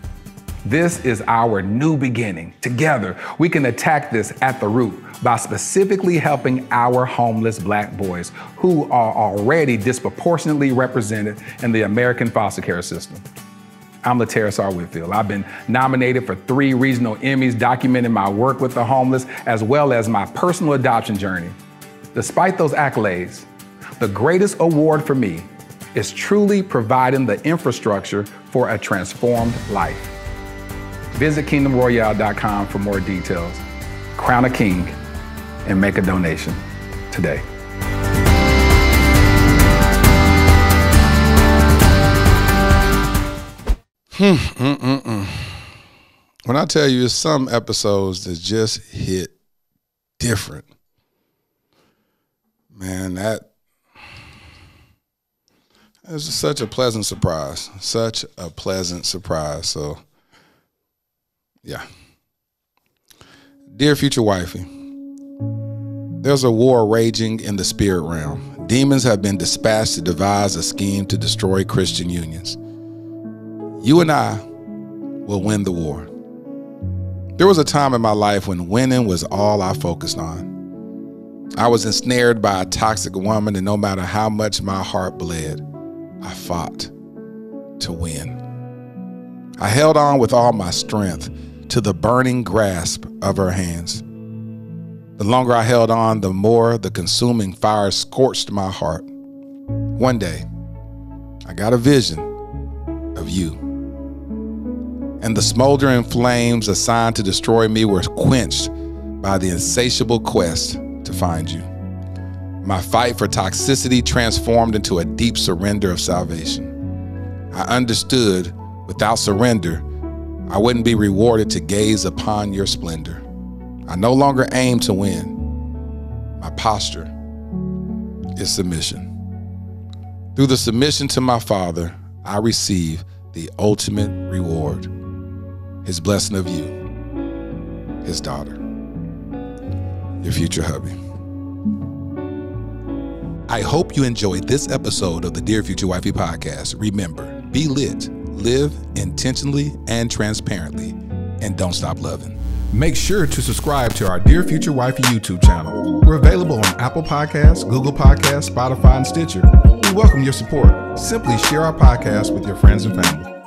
This is our new beginning. Together, we can attack this at the root by specifically helping our homeless black boys who are already disproportionately represented in the American foster care system. I'm LaTerras S.R. Whitfield. I've been nominated for 3 regional Emmys documenting my work with the homeless as well as my personal adoption journey. Despite those accolades, the greatest award for me is truly providing the infrastructure for a transformed life. Visit KingdomRoyale.com for more details. Crown a king and make a donation today. When I tell you, it's some episodes that just hit different. Man, that was just such a pleasant surprise. Such a pleasant surprise. So, yeah. Dear Future Wifey, there's a war raging in the spirit realm. Demons have been dispatched to devise a scheme to destroy Christian unions. You and I will win the war. There was a time in my life when winning was all I focused on. I was ensnared by a toxic woman, and no matter how much my heart bled, I fought to win. I held on with all my strength to the burning grasp of her hands. The longer I held on, the more the consuming fire scorched my heart. One day, I got a vision of you, and the smoldering flames assigned to destroy me were quenched by the insatiable quest to find you. My fight for toxicity transformed into a deep surrender of salvation. I understood without surrender, I wouldn't be rewarded to gaze upon your splendor. I no longer aim to win. My posture is submission. Through the submission to my Father, I receive the ultimate reward, His blessing of you, His daughter, your future hubby. I hope you enjoyed this episode of the Dear Future Wifey podcast. Remember, be lit. Live intentionally and transparently, and don't stop loving. Make sure to subscribe to our Dear Future Wifey YouTube channel. We're available on Apple Podcasts, Google Podcasts, Spotify, and Stitcher. We welcome your support. Simply share our podcast with your friends and family.